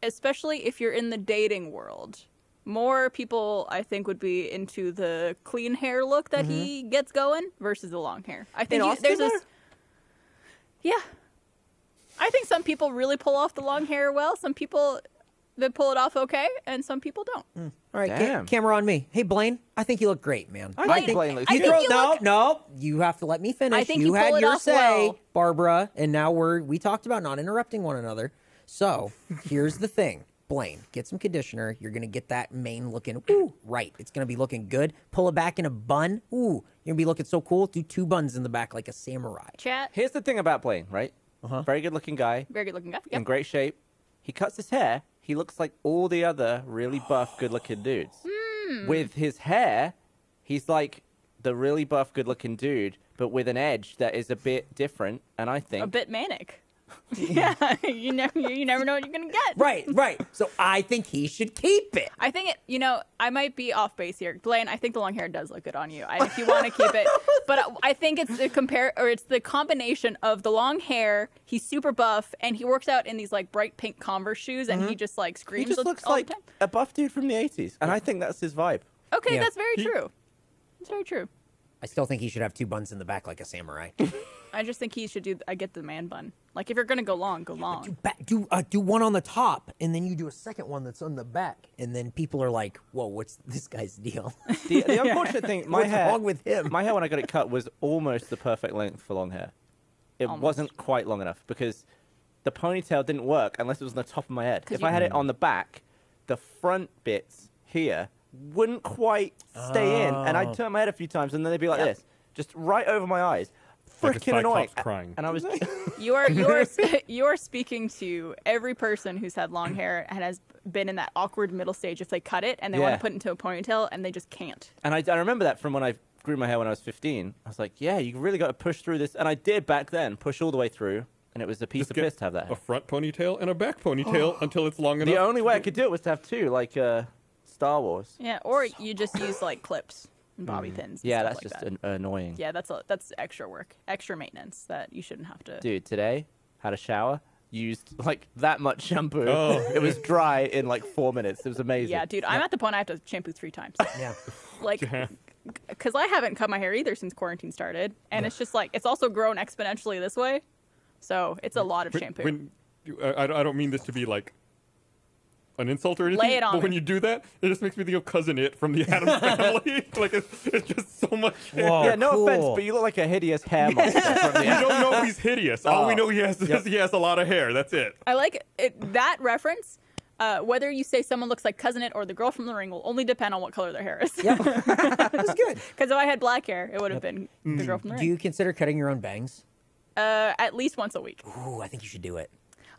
Especially if you're in the dating world. More people, I think, would be into the clean hair look that mm-hmm. he gets going versus the long hair. I think you, there's there? a... Yeah. I think some people really pull off the long hair well. Some people that pull it off okay, and some people don't. Mm. All right, Cam, camera on me. Hey, Blaine, I think you look great, man. I, I think Blaine looks great. No, look, no, you have to let me finish. I think you, you had your say, well. Barbara, and now we're we talked about not interrupting one another. So, here's the thing. Blaine, get some conditioner. You're going to get that mane looking ooh, right. It's going to be looking good. Pull it back in a bun. Ooh, you're going to be looking so cool. Do two buns in the back like a samurai. Chat. Here's the thing about Blaine, right? Uh-huh. Very good looking guy. Very good looking guy. Yep. In great shape. He cuts his hair. He looks like all the other really buff, good looking dudes. Mm. With his hair, he's like the really buff, good looking dude, but with an edge that is a bit different, and I think... a bit manic. Yeah, you never, you never know what you're going to get. Right, right. So I think he should keep it. I think, it, you know, I might be off base here. Blaine, I think the long hair does look good on you I, if you want to keep it. But I, I think it's the compare or it's the combination of the long hair, he's super buff, and he works out in these, like, bright pink Converse shoes, and mm-hmm. he just, like, screams. He just looks all like the time. a buff dude from the eighties, and I think that's his vibe. Okay, yeah. that's very he true. That's very true. I still think he should have two buns in the back like a samurai. I just think he should do. I get the man bun. Like if you're gonna go long, go yeah, long. Do back, do uh, do one on the top, and then you do a second one that's on the back, and then people are like, "Whoa, what's this guy's deal?" The, the unfortunate thing, my what's hair, wrong with him? My hair when I got it cut was almost the perfect length for long hair. It almost. wasn't quite long enough because the ponytail didn't work unless it was on the top of my head. If I had it on the back, the front bits here wouldn't quite stay oh. in, and I'd turn my head a few times, and then they'd be like yep. this, just right over my eyes. Freaking like annoying. Crying. And I was you are you are you are speaking to every person who's had long hair and has been in that awkward middle stage if they cut it and they yeah. want to put it into a ponytail and they just can't. And I, I remember that from when I grew my hair when I was fifteen. I was like, yeah, you really got to push through this, and I did back then push all the way through, and it was a piece just of piss to have that. A front ponytail and a back ponytail until it's long enough. The only way I could do it was to have two, like uh, Star Wars. Yeah, or so you just use like clips. Bobby pins. Yeah, that's like just that. an annoying. Yeah, that's a, that's extra work, extra maintenance that you shouldn't have to. Dude, today had a shower, used like that much shampoo. Oh. It was dry in like four minutes. It was amazing. Yeah, dude, yeah. I'm at the point I have to shampoo three times. Yeah, like because yeah. I haven't cut my hair either since quarantine started, and it's just like it's also grown exponentially this way, so it's a lot of when, shampoo. When, I I don't mean this to be like. An insult or anything, Lay it on but me. when you do that, it just makes me think of Cousin It from the Addams Family. Like it's, it's just so much. Whoa, yeah, no cool. offense, but you look like a hideous hair monster. From the we don't know if he's hideous. Oh. All we know he has yep. is he has a lot of hair. That's it. I like it, that reference. Uh, whether you say someone looks like Cousin It or the girl from The Ring will only depend on what color their hair is. Yeah, that's good. Because if I had black hair, it would have yep. been mm. the girl from The Ring. Do you consider cutting your own bangs? Uh, at least once a week. Ooh, I think you should do it.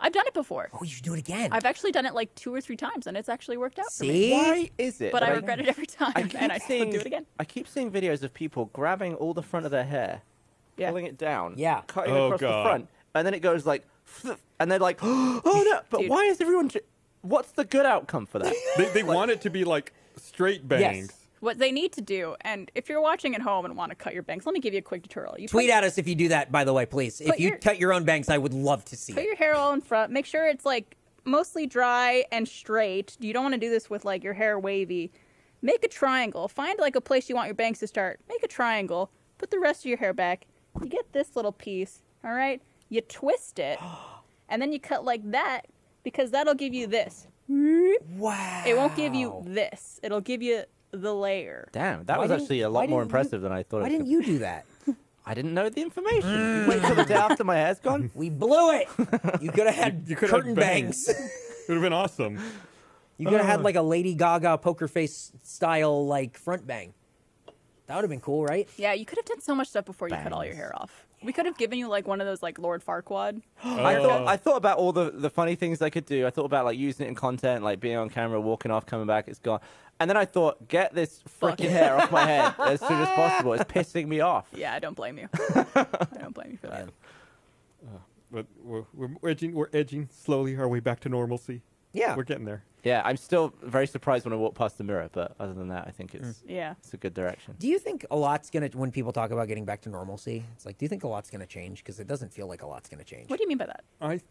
I've done it before. Oh, you should do it again. I've actually done it like two or three times, and it's actually worked out. See? For me. Why is it? But I, I regret it every time, I and I still do it again. I keep seeing videos of people grabbing all the front of their hair, yeah. pulling it down, yeah. cutting oh, across God. the front, and then it goes like, and they're like, oh no! But Dude. why is everyone? What's the good outcome for that? They, they like, want it to be like straight bangs. Yes. What they need to do, and if you're watching at home and want to cut your bangs, let me give you a quick tutorial. You Tweet put, at us if you do that, by the way, please. If you your, cut your own bangs, I would love to see put it. Put your hair all in front. Make sure it's, like, mostly dry and straight. You don't want to do this with, like, your hair wavy. Make a triangle. Find, like, a place you want your bangs to start. Make a triangle. Put the rest of your hair back. You get this little piece, all right? You twist it, and then you cut like that because that'll give you this. Wow. It won't give you this. It'll give you the layer. Damn, that why was actually a lot more impressive you, than I thought. Why it didn't you do that? I didn't know the information. Mm. Wait till the day after my hair's gone. We blew it. You could have had you, you curtain bangs. It would have been awesome. You could have uh. had like a Lady Gaga poker face style like front bang. That would have been cool, right? Yeah, you could have done so much stuff before you bangs. cut all your hair off. We could have given you like one of those like Lord Farquaad. Oh. I thought I thought about all the the funny things I could do. I thought about like using it in content, like being on camera, walking off, coming back, it's gone. And then I thought, get this freaking hair off my head as soon as possible. It's pissing me off. Yeah, I don't blame you. I don't blame you for that. Uh, but we're, we're edging we're edging slowly our way back to normalcy. Yeah, we're getting there. Yeah, I'm still very surprised when I walk past the mirror, but other than that, I think it's yeah, it's a good direction. Do you think a lot's gonna when people talk about getting back to normalcy? It's like, do you think a lot's gonna change? Because it doesn't feel like a lot's gonna change. What do you mean by that? I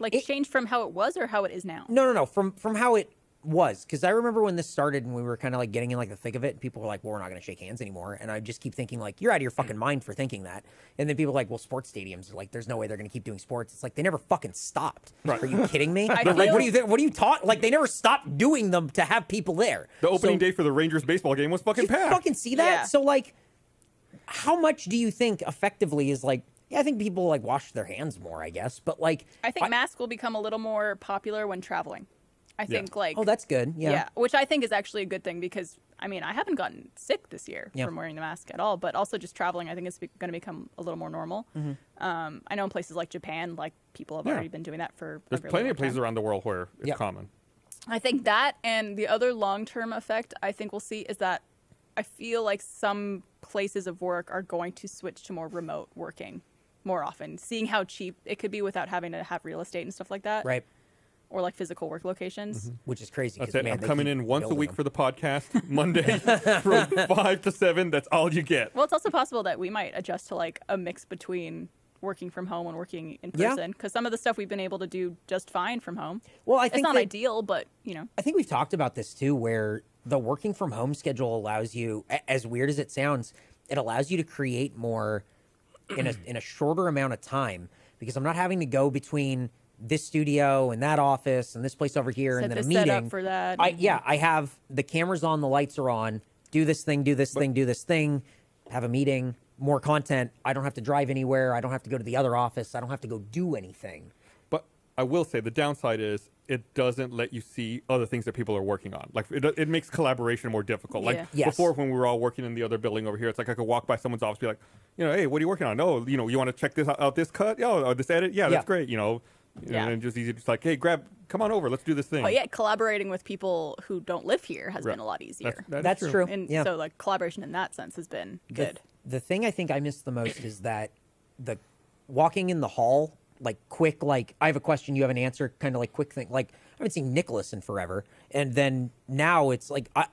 like it, change from how it was or how it is now. No, no, no, from from how it was. Because I remember when this started and we were kind of like getting in like the thick of it, and people were like, "Well, we're not gonna shake hands anymore," and I just keep thinking like, "You're out of your fucking mind for thinking that." And then people are like, "Well, sports stadiums, like, there's no way they're gonna keep doing sports." It's like they never fucking stopped. Right. Are you kidding me? Like, what do you what do you taught? Like, they never stopped doing them to have people there. The opening so, day for the Rangers baseball game was fucking packed. Fucking see that? Yeah. So like, how much do you think effectively is like? Yeah, I think people like wash their hands more, I guess. But like, I think I, masks will become a little more popular when traveling. I think yeah. like oh that's good yeah. yeah which I think is actually a good thing because I mean I haven't gotten sick this year yeah. from wearing the mask at all, but also just traveling I think it's going to become a little more normal. Mm-hmm. um, I know in places like Japan like people have yeah. already been doing that for there's really plenty of places around the world where it's yeah. common. I think that and the other long-term effect I think we'll see is that I feel like some places of work are going to switch to more remote working more often, seeing how cheap it could be without having to have real estate and stuff like that. Right. Or like physical work locations. Mm-hmm. Which is crazy. That's it. Man, I'm coming in once a week them. for the podcast, Monday from five to seven. That's all you get. Well, it's also possible that we might adjust to like a mix between working from home and working in person. Because yeah. some of the stuff we've been able to do just fine from home. Well, I think it's not that, ideal, but you know. I think we've talked about this too, where the working from home schedule allows you, as weird as it sounds, it allows you to create more in a, in a shorter amount of time. Because I'm not having to go between this studio and that office and this place over here set and then a meeting. Set up for that. I, yeah, I have the cameras on, the lights are on. Do this thing, do this but, thing, do this thing. Have a meeting, more content. I don't have to drive anywhere. I don't have to go to the other office. I don't have to go do anything. But I will say the downside is it doesn't let you see other things that people are working on. Like it, it makes collaboration more difficult. Like yeah. yes. before when we were all working in the other building over here, it's like I could walk by someone's office and be like, you know, hey, what are you working on? Oh, you know, you want to check this out, out this cut? Oh, or this edit? Yeah, that's yeah. great, you know. Yeah. And just easy, just like, hey, grab, come on over, let's do this thing. Oh yeah, collaborating with people who don't live here has right. been a lot easier. That's, that that's true. true. And yeah. so like collaboration in that sense has been the, good. The thing I think I miss the most is that the walking in the hall, like quick, like I have a question, you have an answer, kind of like quick thing. Like I haven't seen Nicholas in forever, and then now it's like, I,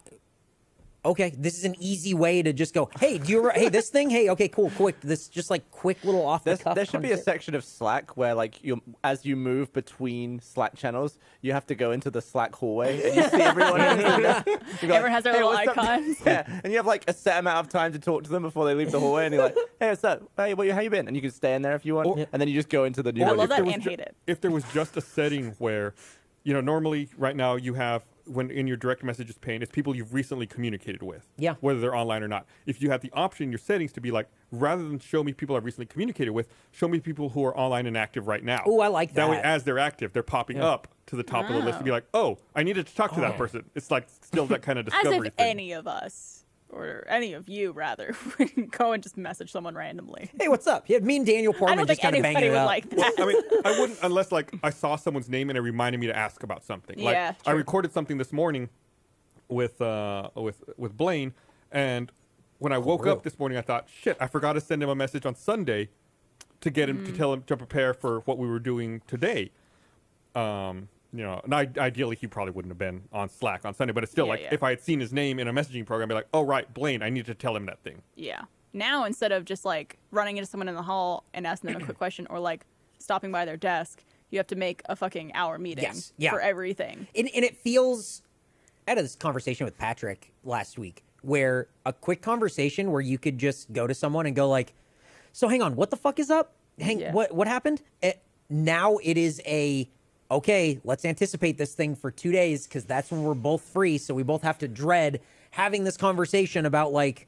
okay, this is an easy way to just go, hey, do you, hey, this thing, hey, okay, cool, quick, this just like quick little off the cuff. There should be a section of Slack where like you, as you move between Slack channels, you have to go into the Slack hallway and you see everyone. Everyone has their little icons. Yeah, and you have like a set amount of time to talk to them before they leave the hallway, and you're like, hey, what's up? Hey, what, how you been? And you can stay in there if you want, and then you just go into the new. I love that and hate it. If there was just a setting where, you know, normally right now you have. When in your direct messages pane, it's people you've recently communicated with, yeah. whether they're online or not. If you have the option in your settings to be like, rather than show me people I've recently communicated with, show me people who are online and active right now. Oh, I like that. That way, as they're active, they're popping yeah. up to the top wow. of the list to be like, oh, I needed to talk to oh. that person. It's like still that kind of discovery As if thing. any of us. Or any of you, rather, go and just message someone randomly. Hey, what's up? Yeah, me and Daniel Portman just kind of banging it would up. Like that. Well, I mean, I wouldn't unless like I saw someone's name and it reminded me to ask about something. Like, yeah, I recorded something this morning with uh, with with Blaine, and when I woke oh, up this morning, I thought, shit, I forgot to send him a message on Sunday to get him mm. to tell him to prepare for what we were doing today. Um. You know, and I, ideally he probably wouldn't have been on Slack on Sunday, but it's still yeah, like yeah. if I had seen his name in a messaging program, I'd be like, oh, right, Blaine, I need to tell him that thing. Yeah. Now, instead of just like running into someone in the hall and asking them a quick question or like stopping by their desk, you have to make a fucking hour meeting yes. yeah. for everything. And, and it feels, I had this conversation with Patrick last week where a quick conversation where you could just go to someone and go like, so hang on, what the fuck is up? Hang, yeah. what, what happened? It, now it is a... okay, let's anticipate this thing for two days because that's when we're both free. So we both have to dread having this conversation about like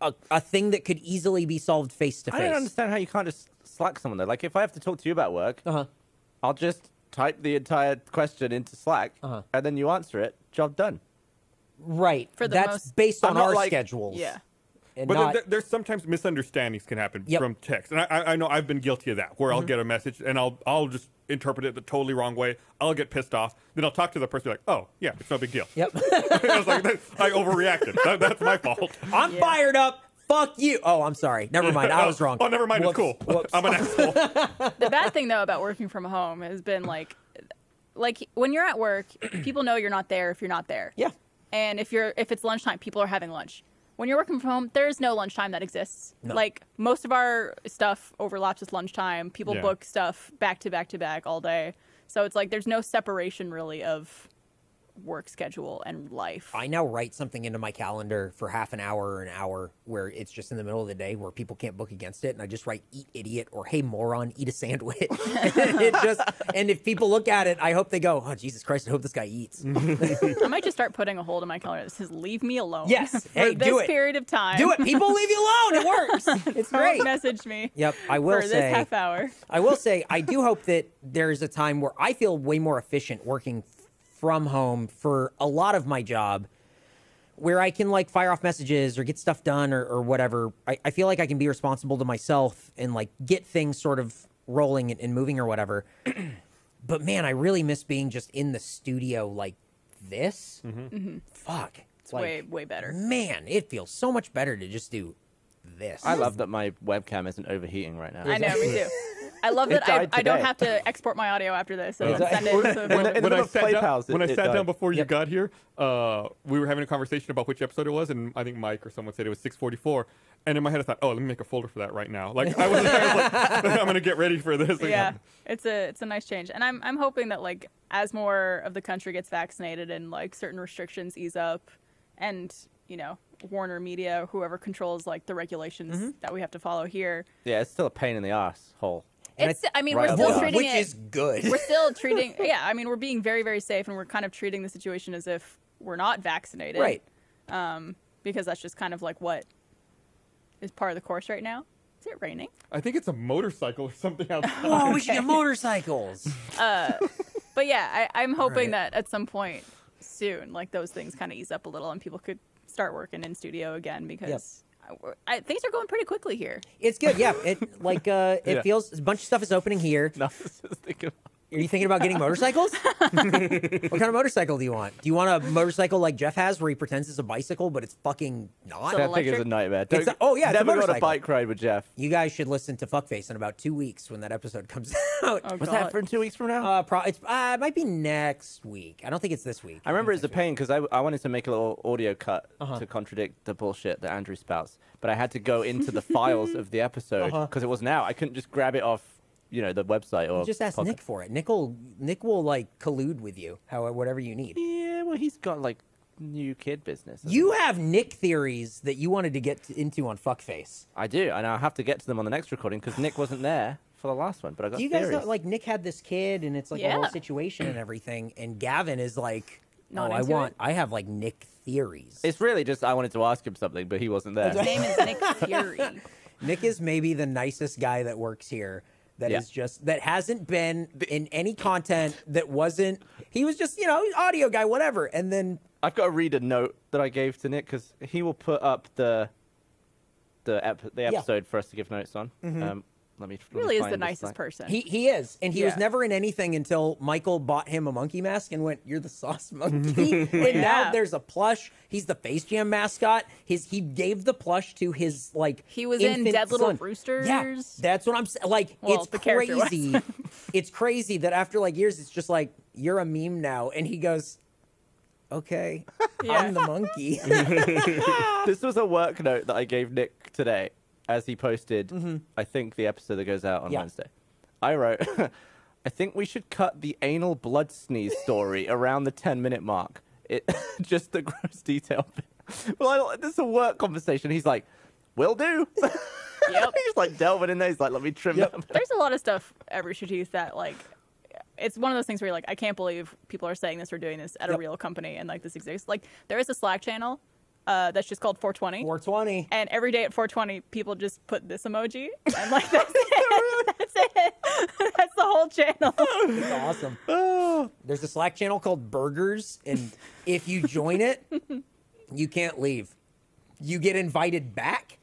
a, a thing that could easily be solved face to face. I don't understand how you can't just Slack someone though. Like if I have to talk to you about work, uh-huh. I'll just type the entire question into Slack uh-huh. and then you answer it. Job done. Right. For the that's most... based on our like, schedules. Yeah. And but not... there, there's sometimes misunderstandings can happen yep. from text, and I, I know I've been guilty of that. Where mm-hmm. I'll get a message and I'll I'll just interpret it the totally wrong way. I'll get pissed off. Then I'll talk to the person like, oh yeah, it's no big deal. Yep. I was like, I overreacted. That, that's my fault. I'm yeah. fired up. Fuck you. Oh, I'm sorry. Never mind. I was wrong. Oh, never mind. Whoops. It's cool. Whoops. I'm an asshole. The bad thing though about working from home has been like, like when you're at work, people know you're not there if you're not there. Yeah. And if you're if it's lunchtime, people are having lunch. When you're working from home, there is no lunchtime that exists. No. Like, most of our stuff overlaps with lunchtime. People yeah. book stuff back to back to back all day. So it's like there's no separation, really, of work schedule and life. I now write something into my calendar for half an hour or an hour where it's just in the middle of the day where people can't book against it. And I just write, eat idiot, or hey, moron, eat a sandwich. it just, and if people look at it, I hope they go, oh, Jesus Christ, I hope this guy eats. I might just start putting a hold in my calendar that says, leave me alone. Yes. Hey, do it. For this period of time. Do it. People leave you alone. It works. It's great. Message me. Yep. I will for say. For this half hour. I will say, I do hope that there's a time where I feel way more efficient working from home for a lot of my job where I can like fire off messages or get stuff done or, or whatever. I, I feel like I can be responsible to myself and like get things sort of rolling and, and moving or whatever. But man, I really miss being just in the studio like this. Mm-hmm. Mm-hmm. Fuck. It's like, way, way better. Man, it feels so much better to just do this. I love that my webcam isn't overheating right now. I know, me too. I love that I, I don't have to export my audio after this. And send it to when, when, when I sat, down, when it, I sat down before you yep. got here, uh, we were having a conversation about which episode it was, and I think Mike or someone said it was six forty-four. And in my head, I thought, oh, let me make a folder for that right now. Like I was, I was like, I'm gonna get ready for this. Like, yeah, it's a it's a nice change, and I'm I'm hoping that like as more of the country gets vaccinated and like certain restrictions ease up, and you know. Warner Media, whoever controls like the regulations mm-hmm. that we have to follow here. Yeah, it's still a pain in the ass hole. It's I mean right we're still treating which it, is good. We're still treating yeah, I mean we're being very very safe and we're kind of treating the situation as if we're not vaccinated. Right. Um because that's just kind of like what is part of the course right now. Is it raining? I think it's a motorcycle or something outside. Oh, okay. We should get motorcycles. Uh but yeah, I I'm hoping right. that at some point soon like those things kind of ease up a little and people could start working in studio again because yep. I, I, things are going pretty quickly here. It's good, yeah. It like uh, it yeah. feels a bunch of stuff is opening here. No, I was just thinking about... Are you thinking about getting motorcycles? What kind of motorcycle do you want? Do you want a motorcycle like Jeff has, where he pretends it's a bicycle but it's fucking not? That thing is a nightmare. It's a, oh yeah, it's never a motorcycle. Go on a bike ride with Jeff. You guys should listen to Fuckface in about two weeks when that episode comes out. Oh, was that for two weeks from now? Uh, pro it's, uh, it might be next week. I don't think it's this week. I remember it's a pain because I I wanted to make a little audio cut uh-huh. to contradict the bullshit that Andrew spouts, but I had to go into the files of the episode because uh-huh. it wasn't out. I couldn't just grab it off. You know, the website or... Just ask podcast. Nick for it. Nick will, Nick will, like, collude with you, how, whatever you need. Yeah, well, he's got, like, new kid business. You it? have Nick theories that you wanted to get to, into on Fuckface. I do, and I'll have to get to them on the next recording, because Nick wasn't there for the last one, but I got do you theories. guys know, like, Nick had this kid, and it's, like, yeah. a whole situation and everything, and Gavin is, like... Not oh, I want. It? I have like Nick theories. It's really just I wanted to ask him something, but he wasn't there. His name is Nick Fury. Nick is maybe the nicest guy that works here. That yeah. is just, that hasn't been in any content that wasn't, he was just, you know, audio guy, whatever. And then. I've got to read a note that I gave to Nick because he will put up the the, ep the episode yeah. for us to give notes on. Mm-hmm. um, let me, let really me is the nicest person. He, he is. And he yeah. was never in anything until Michael bought him a monkey mask and went, you're the sauce monkey. And yeah. now there's a plush. He's the Face Jam mascot. His He gave the plush to his, like, he was in Dead Little son. Roosters. Yeah, that's what I'm saying. Like, well, it's crazy. It's crazy that after, like, years, it's just like, you're a meme now. And he goes... Okay, yeah. I'm the monkey. This was a work note that I gave Nick today as he posted, mm-hmm. I think, the episode that goes out on yeah. Wednesday. I wrote, I think we should cut the anal blood sneeze story around the ten minute mark. It Just the gross detail bit. Well, I, this is a work conversation. He's like, will do. Yep. He's like delving in there. He's like, let me trim yep. that. There's a lot of stuff at Rooster Teeth that, like, it's one of those things where you're like, I can't believe people are saying this or doing this at yep. a real company, and like this exists. Like there is a Slack channel uh, that's just called four twenty. four twenty. And every day at four twenty, people just put this emoji, and like that's it. That's it. That's the whole channel. It's awesome. Oh. There's a Slack channel called Burgers, and if you join it, you can't leave. You get invited back.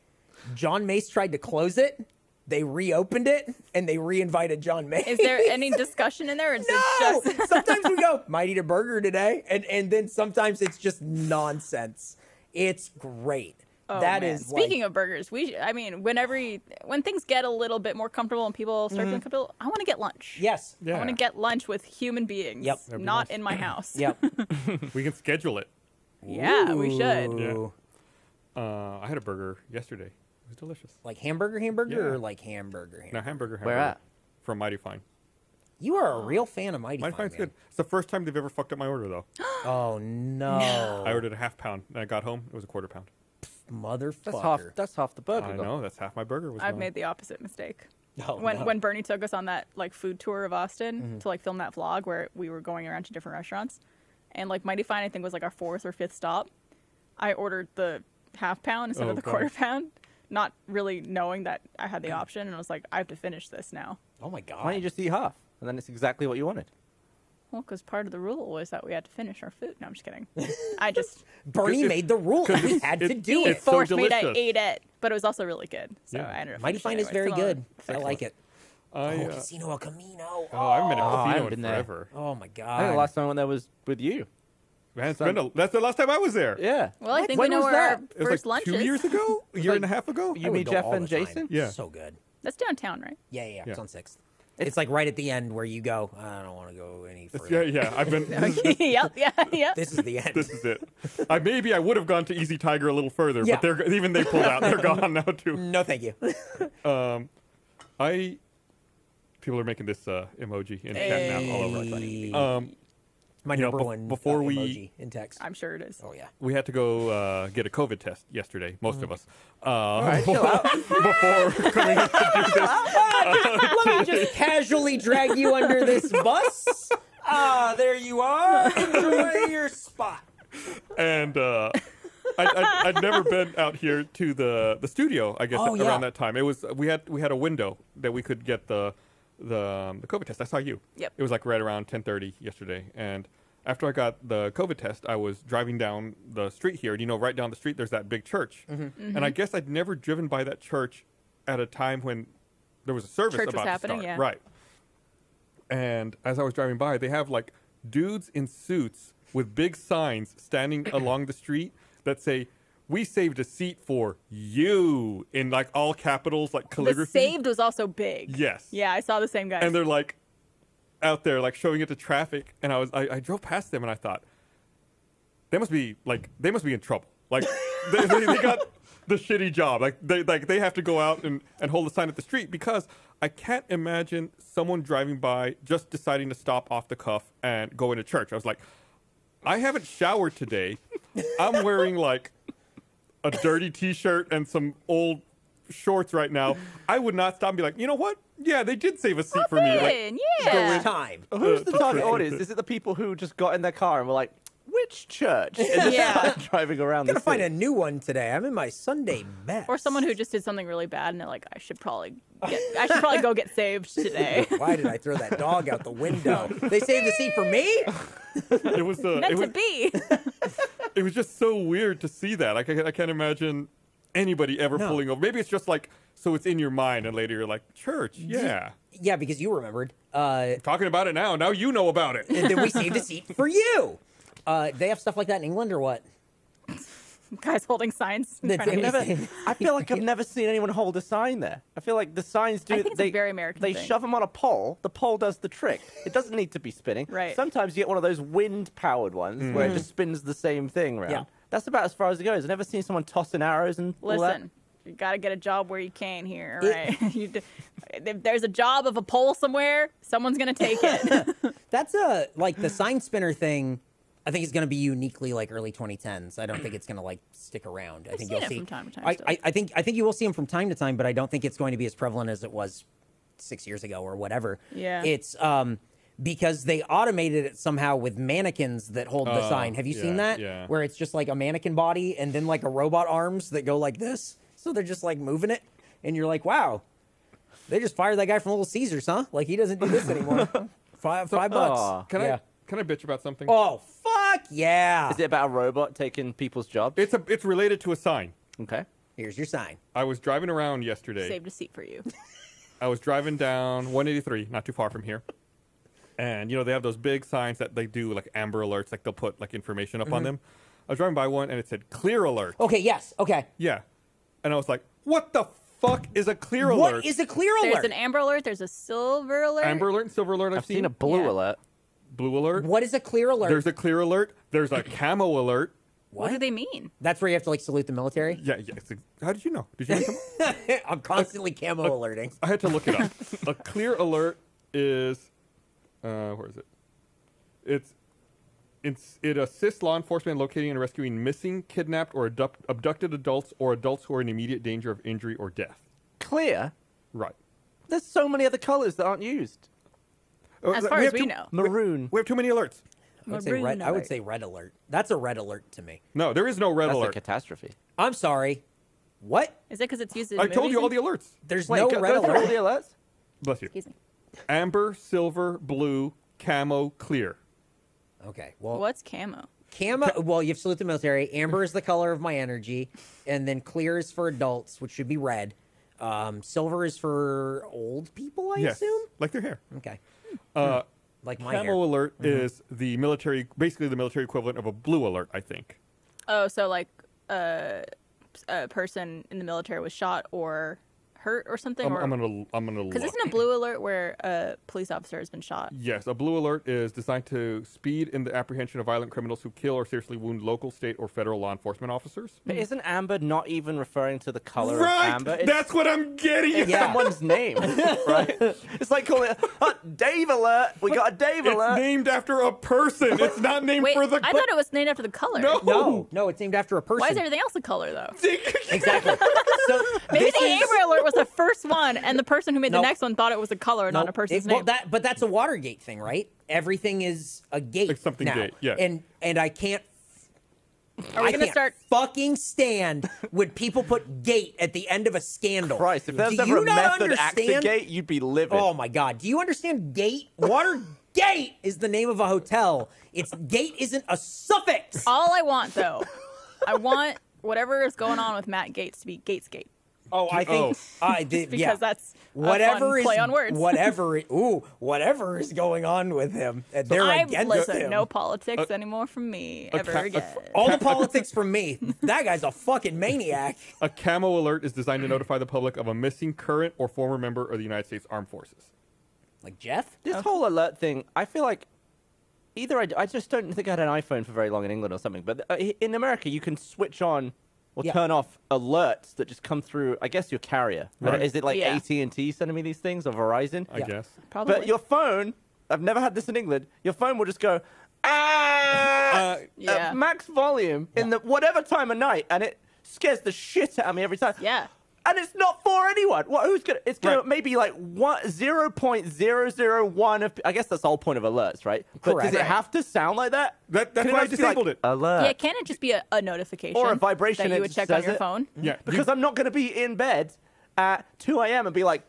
John Mace tried to close it. They reopened it, and they re-invited John Mace. Is there any discussion in there? Or is no! It just... Sometimes we go, might eat a burger today, and, and then sometimes it's just nonsense. It's great. Oh, that man. Is Speaking like... of burgers, we I mean, whenever you, when things get a little bit more comfortable and people start mm-hmm. feeling comfortable, I want to get lunch. Yes. Yeah. I want to get lunch with human beings, yep. not nice. In my house. Yep. We can schedule it. Yeah, Ooh. We should. Yeah. Uh, I had a burger yesterday. It was delicious. Like hamburger, hamburger, yeah. or like hamburger, hamburger? No, hamburger, hamburger. Where at? From Mighty Fine. You are a real fan of Mighty, Mighty Fine. Mighty Fine's man. Good. It's the first time they've ever fucked up my order, though. Oh, no. no. I ordered a half pound, and I got home. It was a quarter pound. Motherfucker. That's half, that's half the burger, I though. know. That's half my burger. Was I've gone. Made the opposite mistake. Oh, when, no. when Bernie took us on that like food tour of Austin mm-hmm. to like film that vlog where we were going around to different restaurants, and like Mighty Fine, I think, was like our fourth or fifth stop, I ordered the half pound instead oh, of the gosh. quarter pound. Not really knowing that I had the option, and I was like, I have to finish this now. Oh my god! Why don't you just eat half, and then it's exactly what you wanted? Well, because part of the rule was that we had to finish our food. No, I'm just kidding. I just Bernie made the rule. I had to do it. It forced so me to eat it, but it was also really good. So yeah. I ended up. Mighty Fine is very good. I like it. Uh, oh, yeah. Casino El Camino. Oh, oh I've been in Casino oh, in forever. There. Oh my god! I think the last time that was with you. Man, it's been a, that's the last time I was there. Yeah. Well, I think when we know where our first was like lunch two is. years ago? A year like, and a half ago? You mean Jeff and Jason? Yeah. So good. That's downtown, right? Yeah, yeah, yeah. yeah. It's on sixth. It's, it's like right at the end where you go, I don't want to go any further. Yeah, yeah. I've been. yep, yeah, yeah. This is the end. This is it. I, maybe I would have gone to Easy Tiger a little further, yeah. but they're, even they pulled out. They're gone now, too. No, thank you. um, I. People are making this uh, emoji in hey. chat now all over. Hey. Um, My number you know, one before uh, we, emoji in text. I'm sure it is. Oh, yeah. We had to go uh, get a COVID test yesterday, most mm. of us. Uh, All right, chill out. Before coming up to do this. Uh, Let me just casually drag you under this bus. Ah, uh, there you are. Enjoy your spot. And uh, I, I, I'd never been out here to the, the studio, I guess, oh, yeah. around that time. It was we had we had a window that we could get the... The, um, the COVID test. I saw you. Yep. It was like right around ten thirty yesterday. And after I got the COVID test, I was driving down the street here. And, you know, right down the street, there's that big church. Mm-hmm. Mm-hmm. And I guess I'd never driven by that church at a time when there was a service church about was happening, to start. Yeah. Right. And as I was driving by, they have like dudes in suits with big signs standing along the street that say, "We saved a seat for you," in like all capitals, like calligraphy. The saved was also big. Yes. Yeah, I saw the same guy. And they're like out there, like showing it to traffic. And I was, I, I drove past them, and I thought, they must be like, they must be in trouble. Like, they, they, they got the shitty job. Like, they, like they have to go out and and hold a sign at the street, because I can't imagine someone driving by just deciding to stop off the cuff and go into church. I was like, I haven't showered today. I'm wearing like a dirty t-shirt and some old shorts right now. I would not stop and be like, you know what? Yeah, they did save a seat oh, for man. me. Like, yeah. Time. Uh, Who's the target audience? Is it the people who just got in their car and were like, which church? And yeah. driving around. I'm gonna find a new one today. I'm in my Sunday mess. Or someone who just did something really bad and they're like, I should probably, get, I should probably go get saved today. Why did I throw that dog out the window? They saved the seat for me. It was uh, meant it was, to be. It was just so weird to see that. Like, I, I can't imagine anybody ever no. pulling over. Maybe it's just like, so it's in your mind, and later you're like, church, yeah. Yeah, because you remembered. Uh, Talking about it now. Now you know about it. And then we saved a seat for you. Uh, they have stuff like that in England or what? Guys holding signs. In front of never, I feel like I've never seen anyone hold a sign there. I feel like the signs do. I think it's they, a very American They thing. shove them on a pole. The pole does the trick. It doesn't need to be spinning. Right. Sometimes you get one of those wind-powered ones mm. where it just spins the same thing around. Yeah. That's about as far as it goes. I've never seen someone tossing arrows and Listen, all that. You gotta get a job where you can here, right? It, you do, if there's a job of a pole somewhere, someone's gonna take it. That's a like the sign spinner thing. I think it's going to be uniquely like early twenty tens. I don't think it's going to like stick around. I've I think seen you'll it see from time to time. I, I, I think I think you will see them from time to time, but I don't think it's going to be as prevalent as it was six years ago or whatever. Yeah. It's um, because they automated it somehow with mannequins that hold uh, the sign. Have you yeah, seen that? Yeah. Where it's just like a mannequin body and then like a robot arms that go like this. So they're just like moving it. And you're like, wow, they just fired that guy from Little Caesars, huh? Like he doesn't do this anymore. five so, five bucks. Oh, can yeah. I can I bitch about something? Oh, fuck yeah. Is it about a robot taking people's jobs? It's a it's related to a sign. Okay. Here's your sign. I was driving around yesterday. Saved a seat for you. I was driving down one eighty-three, not too far from here. And, you know, they have those big signs that they do, like, amber alerts. Like, they'll put, like, information up mm-hmm. on them. I was driving by one, and it said, clear alert. Okay, yes, okay. Yeah. And I was like, what the fuck is a clear alert? What is a clear alert? There's an amber alert. There's a silver alert. Amber alert and silver alert I've, I've seen. seen a blue yeah. alert. Blue alert. What is a clear alert? There's a clear alert. There's a camo alert. What? What do they mean? That's where you have to, like, salute the military? Yeah, yeah. How did you know? Did you know? I'm constantly a, camo a, alerting. I had to look it up. A clear alert is... Uh, where is it? It's, it's it assists law enforcement in locating and rescuing missing, kidnapped, or abduct, abducted adults or adults who are in immediate danger of injury or death. Clear? Right. There's so many other colors that aren't used. As uh, far we as we too, know. Maroon. We, we have too many alerts. I would, say red, I would say red alert. That's a red alert to me. No, there is no red That's alert. That's a catastrophe. I'm sorry. What? Is it because it's used in I movies? told you all the alerts. There's Wait, no red alert. All the alerts? Bless you. Excuse me. Amber, silver, blue, camo, clear. Okay. Well, what's camo? Camo. Well, you have salute the military. Amber is the color of my energy, and then clear is for adults, which should be red. Um, silver is for old people, I yes. assume. Like their hair. Okay. Uh, like my camo hair. alert mm-hmm. is the military, basically the military equivalent of a blue alert, I think. Oh, so like uh, a person in the military was shot or. hurt or something? I'm, or... I'm gonna, I'm gonna. Because isn't a blue alert where a police officer has been shot? Yes, a blue alert is designed to speed in the apprehension of violent criminals who kill or seriously wound local, state, or federal law enforcement officers. But isn't amber not even referring to the color right! of amber? It's, That's what I'm getting at. It's yeah. someone's name, right? It's like calling it, oh, Dave alert. We got a Dave it's alert. It's named after a person. It's not named Wait, for the color. I thought it was named after the color. No. no, no, it's named after a person. Why is everything else a color, though? Exactly. So maybe the is... amber alert was the first one, and the person who made nope. the next one thought it was a color, nope. not a person's it, name. Well, that, but that's a Watergate thing, right? Everything is a gate like something now. Gate, yeah. And and I can't. Are we I gonna start fucking stand when people put gate at the end of a scandal? Christ, if that's ever a method acting gate, you'd be livid. Oh my God, do you understand gate? Watergate is the name of a hotel. It's gate isn't a suffix. All I want though, I want whatever is going on with Matt Gaetz to be Gatesgate. Oh, I think oh. I did because yeah. that's a whatever fun is play on words. whatever ooh, whatever is going on with him. They're I against listen, him. No politics uh, anymore from me ever ca- again. A, all the politics from me. That guy's a fucking maniac. A camo alert is designed to notify the public of a missing current or former member of the United States Armed Forces. Like Jeff? This oh. whole alert thing, I feel like either I, I just don't think I had an iPhone for very long in England or something, but in America you can switch on Or yeah. turn off alerts that just come through, I guess, your carrier. Right. Is it like yeah. A T and T sending me these things or Verizon? I yeah. guess. Probably. But your phone, I've never had this in England, your phone will just go, ah, uh, yeah. max volume yeah. in the whatever time of night. And it scares the shit out of me every time. Yeah. And it's not for anyone. What, who's gonna, it's going right. to maybe like zero point zero zero one of, I guess that's the whole point of alerts, right? But Correct. does it have to sound like that? that that's why I disabled like, it. Alert. Yeah, can it just be a, a notification? Or a vibration that you would check on your it? phone? Yeah. Because you... I'm not going to be in bed at two a m and be like,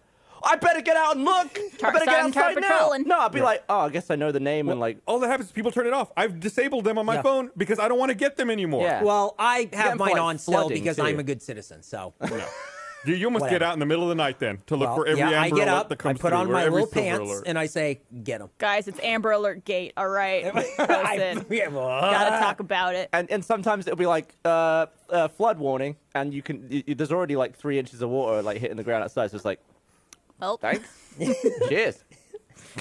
I better get out and look. Tar I better get outside now. And... No, I'll be yeah. like, oh, I guess I know the name well, and like. All that happens is people turn it off. I've disabled them on my yeah. phone because I don't want to get them anymore. Yeah. Well, I have mine on still because too. I'm a good citizen, so. No. You, you must Whatever. get out in the middle of the night then to look well, for every yeah, amber I get alert up, that comes through. I put on my little pants alert. and I say, get them. Guys, it's amber alert gate. All right. I, yeah, well, Gotta talk about it. And, and sometimes it'll be like uh, uh, flood warning and you can, you, there's already like three inches of water like hitting the ground outside. So it's like, well, thanks. Cheers.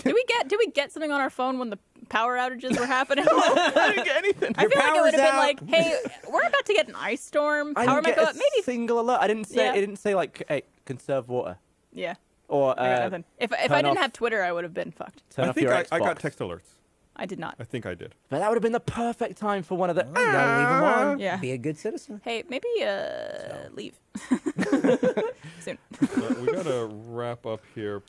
Did we get did we get something on our phone when the power outages were happening? I didn't get anything. I Your feel like it would have been like, hey, we're about to get an ice storm. I power might go up. Maybe single alert. I didn't say yeah. it didn't say like, hey, conserve water. Yeah. Or uh, if if I didn't off, have Twitter, I would have been fucked. Turn I think I, I got text alerts. I did not. I think I did. But that would have been the perfect time for one of the. Oh, ah, leave one. Yeah. Be a good citizen. Hey, maybe uh, so. leave soon. Uh, we gotta wrap up here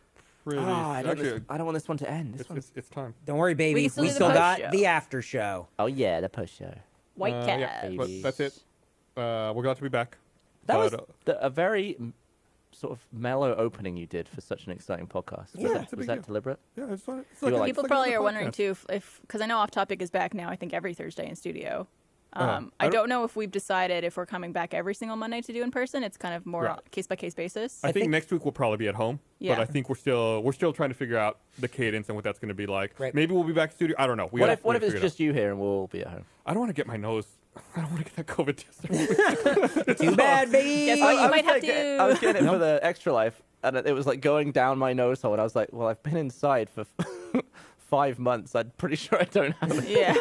Really? Oh, I, don't okay. this, I don't want this one to end. This it's, it's, it's time. Don't worry, baby. We still, we still the got show. the after show. Oh, yeah, the post show. White uh, cat. Yeah, but that's it. Uh, we're glad to be back. That but, was the, a very sort of mellow opening you did for such an exciting podcast. Yeah, was that, was that deliberate? Yeah, it's fun. It's like, it's people like probably are podcast. wondering, too, if because I know Off Topic is back now, I think, every Thursday in studio. Um, uh-huh. I, I don't, don't know if we've decided if we're coming back every single Monday to do in person. It's kind of more right. case-by-case basis. I, I think, think next week we'll probably be at home. Yeah. But I think we're still we're still trying to figure out the cadence and what that's going to be like. Right. Maybe we'll be back in studio. I don't know. We what gotta, if, what if it's it just out. you here and we'll be at home? I don't want to get my nose... I don't want to get that COVID test. Too bad, baby. Guess what you I might have to. Get, I was getting it for the extra life, and it was like going down my nose hole, and I was like, "Well, I've been inside for five months. I'm pretty sure I don't have it." Yeah,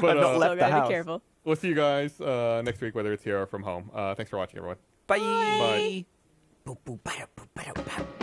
but I've not uh, left the house. Be careful. We'll see you guys uh, next week, whether it's here or from home. Uh, thanks for watching, everyone. Bye. Bye. Bye.